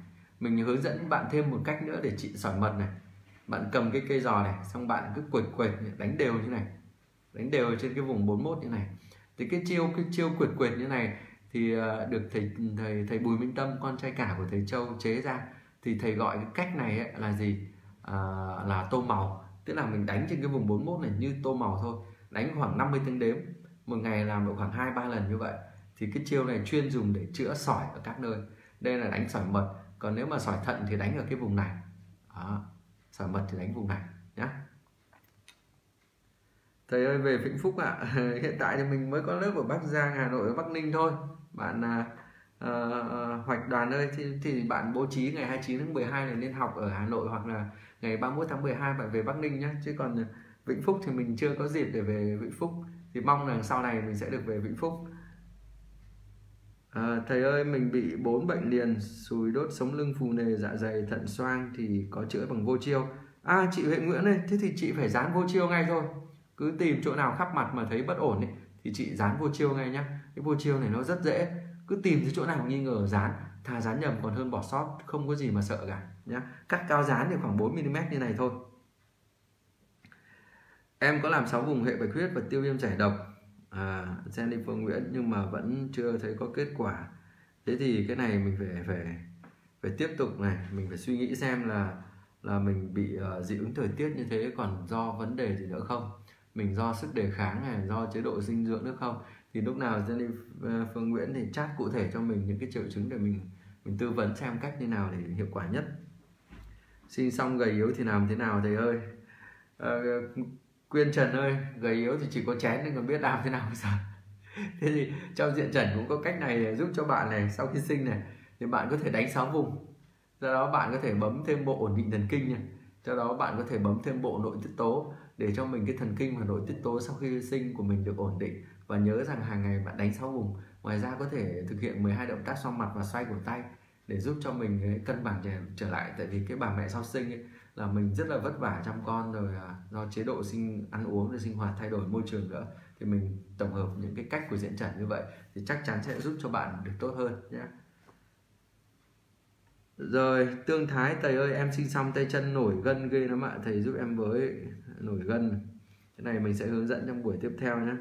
Mình hướng dẫn bạn thêm một cách nữa để trị sỏi mật này. Bạn cầm cái cây giò này, xong bạn cứ quệt quệt đánh đều như này. đánh đều trên cái vùng bốn mươi mốt như này. Thì cái chiêu cái chiêu quyệt quyệt như này thì được thầy thầy thầy Bùi Minh Tâm, con trai cả của thầy Châu chế ra. Thì thầy gọi cái cách này ấy là gì? À, là tô màu, tức là mình đánh trên cái vùng bốn mươi mốt này như tô màu thôi, đánh khoảng năm mươi tiếng đếm, một ngày làm được khoảng hai ba lần như vậy. Thì cái chiêu này chuyên dùng để chữa sỏi ở các nơi. Đây là đánh sỏi mật, còn nếu mà sỏi thận thì đánh ở cái vùng này. Đó, sỏi mật thì đánh vùng này nhé. Thầy ơi về Vĩnh Phúc ạ, à, hiện tại thì mình mới có lớp ở Bắc Giang, Hà Nội, Bắc Ninh thôi. Bạn à, à, Hoạch Đoàn ơi, thì, thì bạn bố trí ngày hai mươi chín tháng mười hai này nên học ở Hà Nội hoặc là ngày ba mươi mốt tháng mười hai bạn về Bắc Ninh nhé. Chứ còn Vĩnh Phúc thì mình chưa có dịp để về Vĩnh Phúc. Thì mong rằng sau này mình sẽ được về Vĩnh Phúc. À, thầy ơi mình bị bốn bệnh liền, sùi đốt sống lưng, phù nề, dạ dày, thận xoang thì có chữa bằng vô chiêu. À chị Huệ Nguyễn ơi, thế thì chị phải dán vô chiêu ngay thôi. Cứ tìm chỗ nào khắp mặt mà thấy bất ổn ấy, thì chị dán vô chiêu ngay nhé. Cái vô chiêu này nó rất dễ, cứ tìm cái chỗ nào nghi ngờ dán, thà dán nhầm còn hơn bỏ sót, không có gì mà sợ cả nhé. Cắt cao dán thì khoảng bốn mi li mét như này thôi. Em có làm sáu vùng hệ bạch huyết và tiêu viêm giải độc. À, Jennifer Nguyễn nhưng mà vẫn chưa thấy có kết quả. Thế thì cái này mình phải phải phải tiếp tục này, mình phải suy nghĩ xem là là mình bị uh, dị ứng thời tiết như thế còn do vấn đề gì nữa không, mình do sức đề kháng này, do chế độ dinh dưỡng nữa không. Thì lúc nào Jennifer Nguyễn thì chat cụ thể cho mình những cái triệu chứng để mình mình tư vấn xem cách như nào để hiệu quả nhất. Sinh xong gầy yếu thì làm thế nào thầy ơi? Uh, Quyên Trần ơi, gầy yếu thì chỉ có chén nên còn biết làm thế nào sao? Thế thì trong diện chẩn cũng có cách này giúp cho bạn này. Sau khi sinh này thì bạn có thể đánh sáu vùng. Do đó bạn có thể bấm thêm bộ ổn định thần kinh này. Do đó bạn có thể bấm thêm bộ nội tiết tố để cho mình cái thần kinh và nội tiết tố sau khi sinh của mình được ổn định. Và nhớ rằng hàng ngày bạn đánh sáu vùng. Ngoài ra có thể thực hiện mười hai động tác xoang mặt và xoay cổ tay để giúp cho mình cân bằng trở lại. Tại vì cái bà mẹ sau sinh ấy, là mình rất là vất vả chăm con rồi, à, do chế độ sinh ăn uống rồi sinh hoạt thay đổi môi trường nữa, thì mình tổng hợp những cái cách của diện chẩn như vậy thì chắc chắn sẽ giúp cho bạn được tốt hơn nhé. Rồi Tương Thái, thầy ơi em sinh xong tay chân nổi gân ghê lắm ạ, thầy giúp em với nổi gân. Cái này mình sẽ hướng dẫn trong buổi tiếp theo nhé.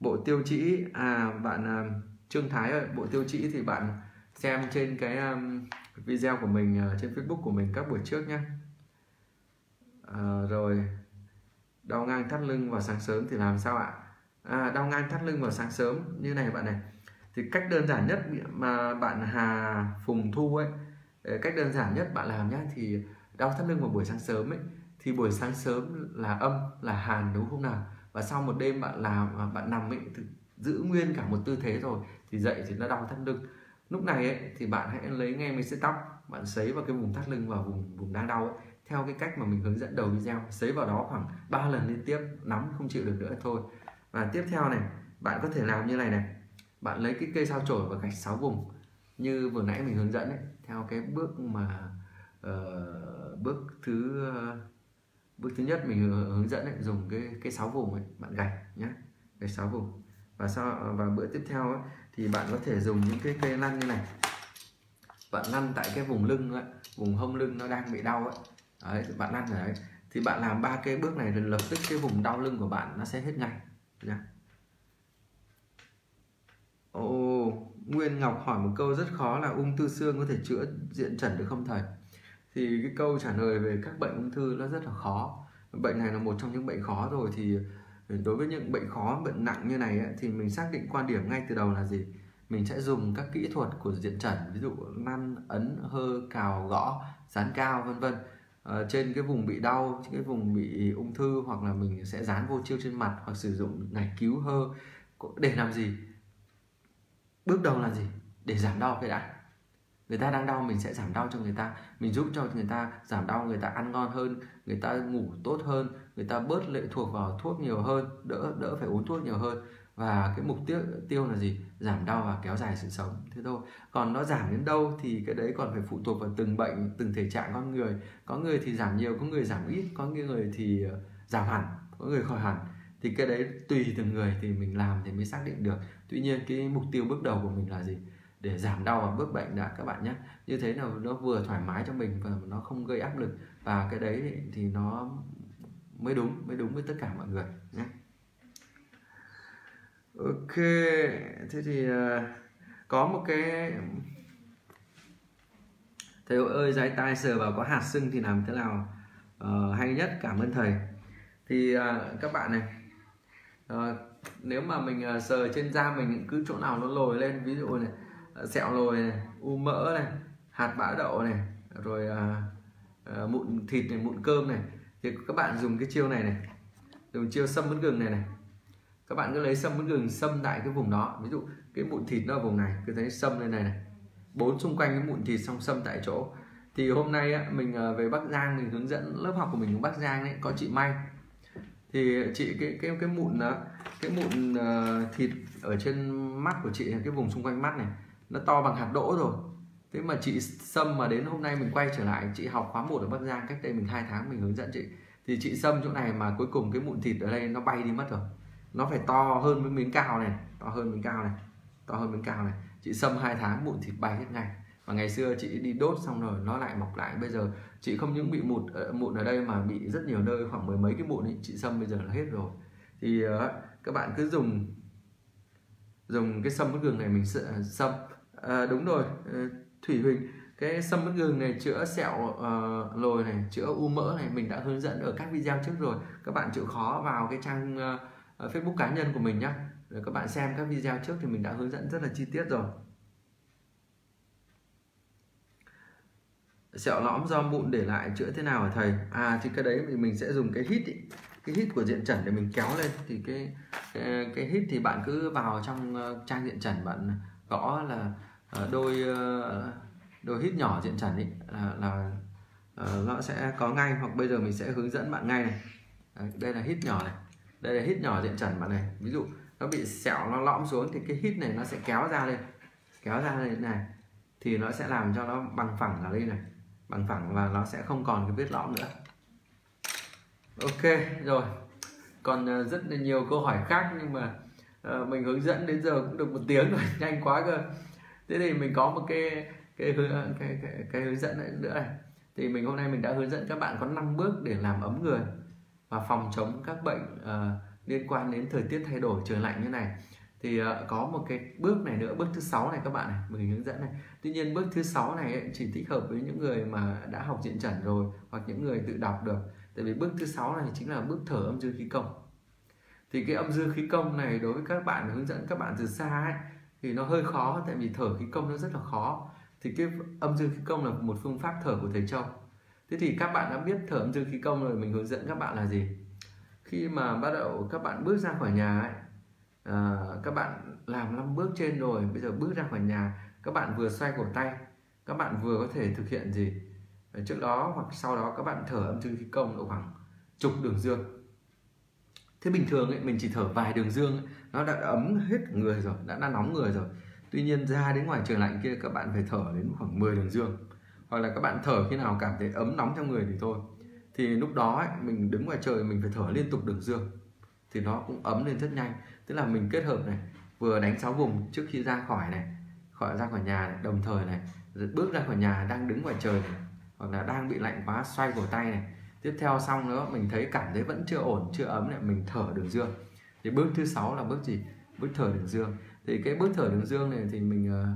Bộ tiêu chỉ à bạn à, Trương Thái ơi, bộ tiêu chỉ thì bạn xem trên cái um, video của mình uh, trên Facebook của mình các buổi trước nhé. À, rồi đau ngang thắt lưng vào sáng sớm thì làm sao ạ? À, đau ngang thắt lưng vào sáng sớm như này bạn này, thì cách đơn giản nhất mà bạn Hà Phùng Thu ấy, cách đơn giản nhất bạn làm nhé. Thì đau thắt lưng vào buổi sáng sớm ấy, thì buổi sáng sớm là âm là hàn đúng không nào, và sau một đêm bạn làm bạn nằm ấy, giữ nguyên cả một tư thế rồi thì dậy thì nó đau thắt lưng. Lúc này ấy, thì bạn hãy lấy ngay mấy sợi tóc, bạn sấy vào cái vùng thắt lưng và vùng vùng đang đau ấy, theo cái cách mà mình hướng dẫn đầu video, sấy vào đó khoảng ba lần liên tiếp, nắm không chịu được nữa thôi. Và tiếp theo này, bạn có thể làm như này này, bạn lấy cái cây sao chổi và gạch sáu vùng như vừa nãy mình hướng dẫn ấy, theo cái bước mà uh, bước thứ uh, bước thứ nhất mình hướng dẫn ấy, dùng cái cái sáu vùng ấy, bạn gạch nhé, gạch sáu vùng. Và sau và bữa tiếp theo ấy, thì bạn có thể dùng những cái cây lăn như này, bạn lăn tại cái vùng lưng ấy, vùng hông lưng nó đang bị đau ấy. Đấy, bạn ăn rồi đấy, thì bạn làm ba cái bước này rồi lập tức cái vùng đau lưng của bạn nó sẽ hết ngay nha. Ồ, Nguyên Ngọc hỏi một câu rất khó là ung thư xương có thể chữa diện chẩn được không thầy? Thì cái câu trả lời về các bệnh ung thư nó rất là khó. Bệnh này là một trong những bệnh khó rồi, thì đối với những bệnh khó, bệnh nặng như này ấy, thì mình xác định quan điểm ngay từ đầu là gì? Mình sẽ dùng các kỹ thuật của diện chẩn, ví dụ lăn, ấn, hơ, cào, gõ, dán cao vân vân. Ờ, trên cái vùng bị đau, trên cái vùng bị ung thư, hoặc là mình sẽ dán vô chiêu trên mặt, hoặc sử dụng ngải cứu hơ. Để làm gì? Bước đầu là gì? Để giảm đau cái đã. Người ta đang đau mình sẽ giảm đau cho người ta, mình giúp cho người ta giảm đau, người ta ăn ngon hơn, người ta ngủ tốt hơn, người ta bớt lệ thuộc vào thuốc nhiều hơn, đỡ đỡ phải uống thuốc nhiều hơn. Và cái mục tiêu tiêu là gì? Giảm đau và kéo dài sự sống, thế thôi. Còn nó giảm đến đâu thì cái đấy còn phải phụ thuộc vào từng bệnh, từng thể trạng con người. Có người thì giảm nhiều, có người giảm ít, có người thì giảm hẳn, có người khỏi hẳn. Thì cái đấy tùy từng người thì mình làm thì mới xác định được. Tuy nhiên cái mục tiêu bước đầu của mình là gì? Để giảm đau và bớt bệnh đã các bạn nhé. Như thế nào nó vừa thoải mái cho mình và nó không gây áp lực. Và cái đấy thì nó mới đúng, mới đúng với tất cả mọi người nhé. Ok, thế thì uh, có một cái thầy ơi giái tai sờ vào có hạt sưng thì làm thế nào uh, hay nhất, cảm ơn thầy. Thì uh, các bạn này, uh, nếu mà mình uh, sờ trên da mình cứ chỗ nào nó lồi lên, ví dụ này uh, sẹo lồi này, u mỡ này, hạt bã đậu này, rồi uh, uh, mụn thịt này, mụn cơm này, thì các bạn dùng cái chiêu này này, dùng chiêu sâm bứt gừng này này. Các bạn cứ lấy sâm bứt gừng sâm tại cái vùng đó, ví dụ cái mụn thịt nó ở vùng này, cứ thấy sâm lên này này, bốn xung quanh cái mụn thịt xong sâm tại chỗ. Thì hôm nay á, mình về Bắc Giang, mình hướng dẫn lớp học của mình ở Bắc Giang ấy, có chị Mai. Thì chị cái cái cái mụn cái mụn thịt ở trên mắt của chị, cái vùng xung quanh mắt này nó to bằng hạt đỗ rồi. Thế mà chị sâm mà đến hôm nay mình quay trở lại, chị học khóa một ở Bắc Giang cách đây mình hai tháng mình hướng dẫn chị. Thì chị sâm chỗ này mà cuối cùng cái mụn thịt ở đây nó bay đi mất rồi. Nó phải to hơn với miếng cao này, to hơn miếng cao này, to hơn miếng cao này. Chị sâm hai tháng mụn thịt bay hết ngay. Và ngày xưa chị đi đốt xong rồi nó lại mọc lại. Bây giờ chị không những bị mụn mụn ở đây mà bị rất nhiều nơi, khoảng mười mấy cái mụn ấy, chị sâm bây giờ là hết rồi. Thì uh, các bạn cứ dùng dùng cái sâm bứt gừng này mình sâm. À, đúng rồi, Thủy Huỳnh, cái sâm bứt gừng này chữa sẹo uh, lồi này, chữa u mỡ này mình đã hướng dẫn ở các video trước rồi. Các bạn chịu khó vào cái trang uh, Facebook cá nhân của mình nhé, rồi các bạn xem các video trước thì mình đã hướng dẫn rất là chi tiết rồi. Sẹo lõm do mụn để lại chữa thế nào hả thầy? À thì cái đấy thì mình sẽ dùng cái hít ý. Cái hít của Diện Chẩn để mình kéo lên. Thì cái cái, cái hít thì bạn cứ vào trong trang Diện Chẩn, bạn gõ là đôi đôi hít nhỏ Diện Chẩn ý, là, là nó sẽ có ngay, hoặc bây giờ mình sẽ hướng dẫn bạn ngay này. Đây là hít nhỏ này, đây là hít nhỏ Diện Chẩn bạn này. Ví dụ nó bị sẹo nó lõm xuống thì cái hít này nó sẽ kéo ra lên, kéo ra lên này thì nó sẽ làm cho nó bằng phẳng là lên này, bằng phẳng và nó sẽ không còn cái vết lõm nữa. Ok rồi, còn rất là nhiều câu hỏi khác nhưng mà uh, mình hướng dẫn đến giờ cũng được một tiếng rồi, nhanh quá cơ. Thế thì mình có một cái cái cái, cái, cái, cái hướng dẫn nữa này. Thì mình hôm nay mình đã hướng dẫn các bạn có năm bước để làm ấm người và phòng chống các bệnh uh, liên quan đến thời tiết thay đổi trời lạnh như này. Thì uh, có một cái bước này nữa, bước thứ sáu này các bạn này, mình hướng dẫn này. Tuy nhiên bước thứ sáu này ấy, chỉ thích hợp với những người mà đã học Diện Chẩn rồi hoặc những người tự đọc được. Tại vì bước thứ sáu này chính là bước thở âm dương khí công. Thì cái âm dương khí công này đối với các bạn hướng dẫn các bạn từ xa ấy, thì nó hơi khó, tại vì thở khí công nó rất là khó. Thì cái âm dương khí công là một phương pháp thở của thầy Châu. Thế thì các bạn đã biết thở âm dương khí công rồi, mình hướng dẫn các bạn là gì? Khi mà bắt đầu các bạn bước ra khỏi nhà ấy, à, các bạn làm năm bước trên rồi, bây giờ bước ra khỏi nhà, các bạn vừa xoay cổ tay, các bạn vừa có thể thực hiện gì? Ở trước đó hoặc sau đó các bạn thở âm dương khí công độ khoảng chục đường dương. Thế bình thường ấy, mình chỉ thở vài đường dương, nó đã ấm hết người rồi, đã, đã nóng người rồi. Tuy nhiên ra đến ngoài trời lạnh kia các bạn phải thở đến khoảng mười đường dương. Hoặc là các bạn thở khi nào cảm thấy ấm nóng trong người thì thôi. Thì lúc đó ấy, mình đứng ngoài trời mình phải thở liên tục đường dương. Thì nó cũng ấm lên rất nhanh. Tức là mình kết hợp này, vừa đánh sáu vùng trước khi ra khỏi này, khỏi ra khỏi nhà này, đồng thời này, rồi bước ra khỏi nhà đang đứng ngoài trời này, hoặc là đang bị lạnh quá xoay cổ tay này. Tiếp theo xong nữa mình thấy cảm thấy vẫn chưa ổn, chưa ấm này, mình thở đường dương. Thì bước thứ sáu là bước gì? Bước thở đường dương. Thì cái bước thở đường dương này thì mình uh,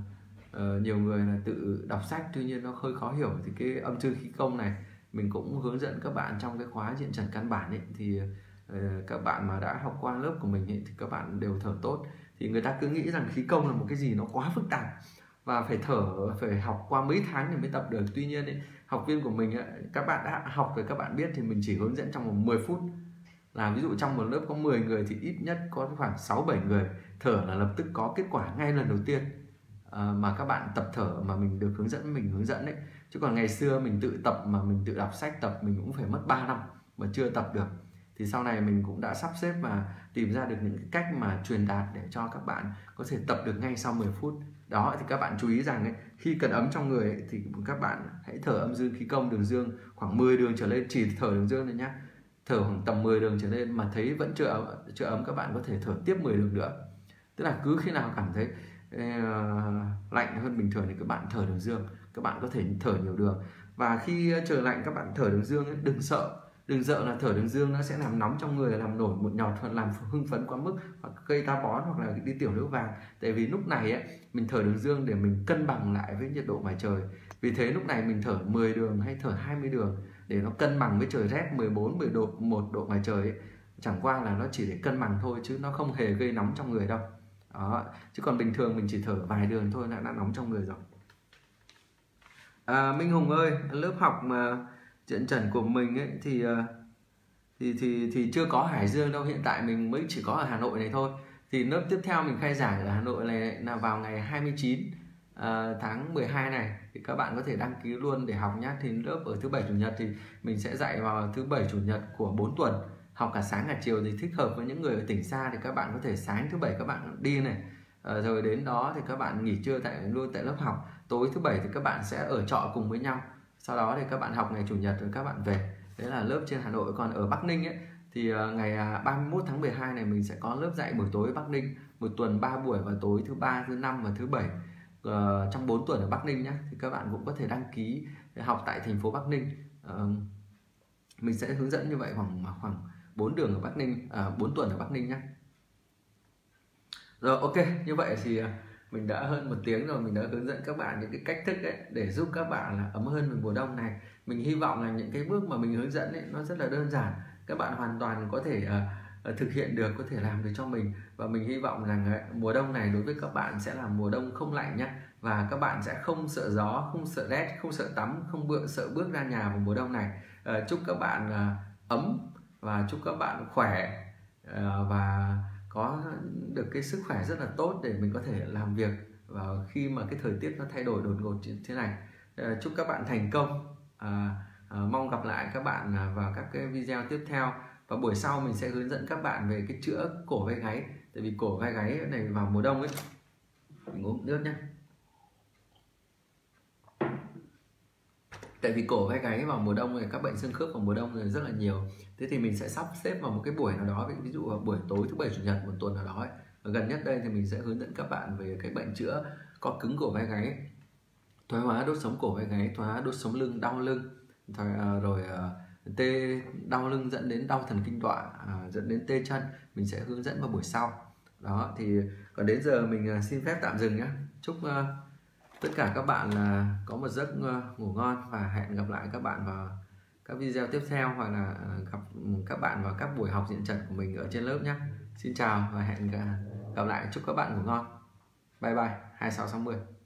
uh, nhiều người là tự đọc sách, tuy nhiên nó hơi khó hiểu. Thì cái âm dương khí công này mình cũng hướng dẫn các bạn trong cái khóa Diện Chẩn căn bản ấy, thì các bạn mà đã học qua lớp của mình ấy, thì các bạn đều thở tốt. Thì người ta cứ nghĩ rằng khí công là một cái gì nó quá phức tạp và phải thở, phải học qua mấy tháng thì mới tập được. Tuy nhiên ấy, học viên của mình ấy, các bạn đã học rồi các bạn biết, thì mình chỉ hướng dẫn trong vòng mười phút. Là ví dụ trong một lớp có mười người thì ít nhất có khoảng sáu bảy người thở là lập tức có kết quả ngay lần đầu tiên à, mà các bạn tập thở mà mình được hướng dẫn mình hướng dẫn đấy. Chứ còn ngày xưa mình tự tập mà mình tự đọc sách tập mình cũng phải mất ba năm mà chưa tập được. Thì sau này mình cũng đã sắp xếp và tìm ra được những cái cách mà truyền đạt để cho các bạn có thể tập được ngay sau mười phút. Đó, thì các bạn chú ý rằng ấy, khi cần ấm trong người ấy, thì các bạn hãy thở âm dương khí công đường dương khoảng mười đường trở lên, chỉ thở đường dương thôi nhé. Thở khoảng tầm mười đường trở lên mà thấy vẫn chưa ấm, chưa ấm các bạn có thể thở tiếp mười đường nữa. Tức là cứ khi nào cảm thấy uh, lạnh hơn bình thường thì các bạn thở đường dương, các bạn có thể thở nhiều đường. Và khi trời lạnh các bạn thở đường dương ấy, đừng sợ. Đừng sợ là thở đường dương nó sẽ làm nóng trong người, làm nổi mụn nhọt hoặc làm hưng phấn quá mức hoặc gây táo bón hoặc là đi tiểu liễu vàng. Tại vì lúc này ấy, mình thở đường dương để mình cân bằng lại với nhiệt độ ngoài trời. Vì thế lúc này mình thở mười đường hay thở hai mươi đường để nó cân bằng với trời rét mười bốn, mười một độ ngoài trời ấy. Chẳng qua là nó chỉ để cân bằng thôi chứ nó không hề gây nóng trong người đâu. Đó. Chứ còn bình thường mình chỉ thở vài đường thôi là đã nóng trong người rồi. À, Minh Hùng ơi, lớp học mà Diện Chẩn của mình ấy thì thì thì thì chưa có Hải Dương đâu, hiện tại mình mới chỉ có ở Hà Nội này thôi. Thì lớp tiếp theo mình khai giảng ở Hà Nội này là vào ngày hai mươi chín tháng mười hai này, thì các bạn có thể đăng ký luôn để học nhé. Thì lớp ở thứ bảy chủ nhật thì mình sẽ dạy vào thứ bảy chủ nhật của bốn tuần, học cả sáng cả chiều, thì thích hợp với những người ở tỉnh xa thì các bạn có thể sáng thứ bảy các bạn đi này, à, rồi đến đó thì các bạn nghỉ trưa tại luôn tại lớp học, tối thứ bảy thì các bạn sẽ ở trọ cùng với nhau, sau đó thì các bạn học ngày chủ nhật rồi các bạn về. Đấy là lớp trên Hà Nội. Còn ở Bắc Ninh ấy, thì ngày ba mươi mốt tháng mười hai này mình sẽ có lớp dạy buổi tối ở Bắc Ninh, một tuần ba buổi vào tối thứ ba, thứ năm và thứ bảy, ờ, trong bốn tuần ở Bắc Ninh nhé. Thì các bạn cũng có thể đăng ký để học tại thành phố Bắc Ninh. Ờ, mình sẽ hướng dẫn như vậy khoảng khoảng bốn đường ở Bắc Ninh, à, bốn tuần ở Bắc Ninh nhé. Rồi, ok, như vậy thì mình đã hơn một tiếng rồi, mình đã hướng dẫn các bạn những cái cách thức ấy để giúp các bạn là ấm hơn về mùa đông này. Mình hy vọng là những cái bước mà mình hướng dẫn ấy, nó rất là đơn giản, các bạn hoàn toàn có thể uh, thực hiện được, có thể làm được cho mình. Và mình hy vọng rằng uh, mùa đông này đối với các bạn sẽ là mùa đông không lạnh nhé, và các bạn sẽ không sợ gió, không sợ rét, không sợ tắm, không bựa, sợ bước ra nhà vào mùa đông này. Uh, chúc các bạn uh, ấm và chúc các bạn khỏe uh, và có được cái sức khỏe rất là tốt để mình có thể làm việc và khi mà cái thời tiết nó thay đổi đột ngột như thế này. Chúc các bạn thành công, à, à, mong gặp lại các bạn vào các cái video tiếp theo. Và buổi sau mình sẽ hướng dẫn các bạn về cái chữa cổ vai gáy, tại vì cổ vai gáy này vào mùa đông ấy. Mình uống nước nhé, tại vì cổ vai gáy vào mùa đông này, các bệnh xương khớp vào mùa đông này rất là nhiều. Thế thì mình sẽ sắp xếp vào một cái buổi nào đó, ví dụ vào buổi tối thứ bảy chủ nhật một tuần nào đó ấy. Gần nhất đây thì mình sẽ hướng dẫn các bạn về cái bệnh chữa co cứng cổ vai gáy, thoái hóa đốt sống cổ vai gáy, thoái hóa đốt sống lưng, đau lưng, thoái, rồi tê đau lưng dẫn đến đau thần kinh tọa, dẫn đến tê chân. Mình sẽ hướng dẫn vào buổi sau. Đó, thì còn đến giờ mình xin phép tạm dừng nhé. Chúc tất cả các bạn là có một giấc ngủ ngon và hẹn gặp lại các bạn vào các video tiếp theo, hoặc là gặp các bạn vào các buổi học Diện Chẩn của mình ở trên lớp nhé. Xin chào và hẹn gặp lại. Chúc các bạn ngủ ngon. Bye bye. hai sáu sáu mươi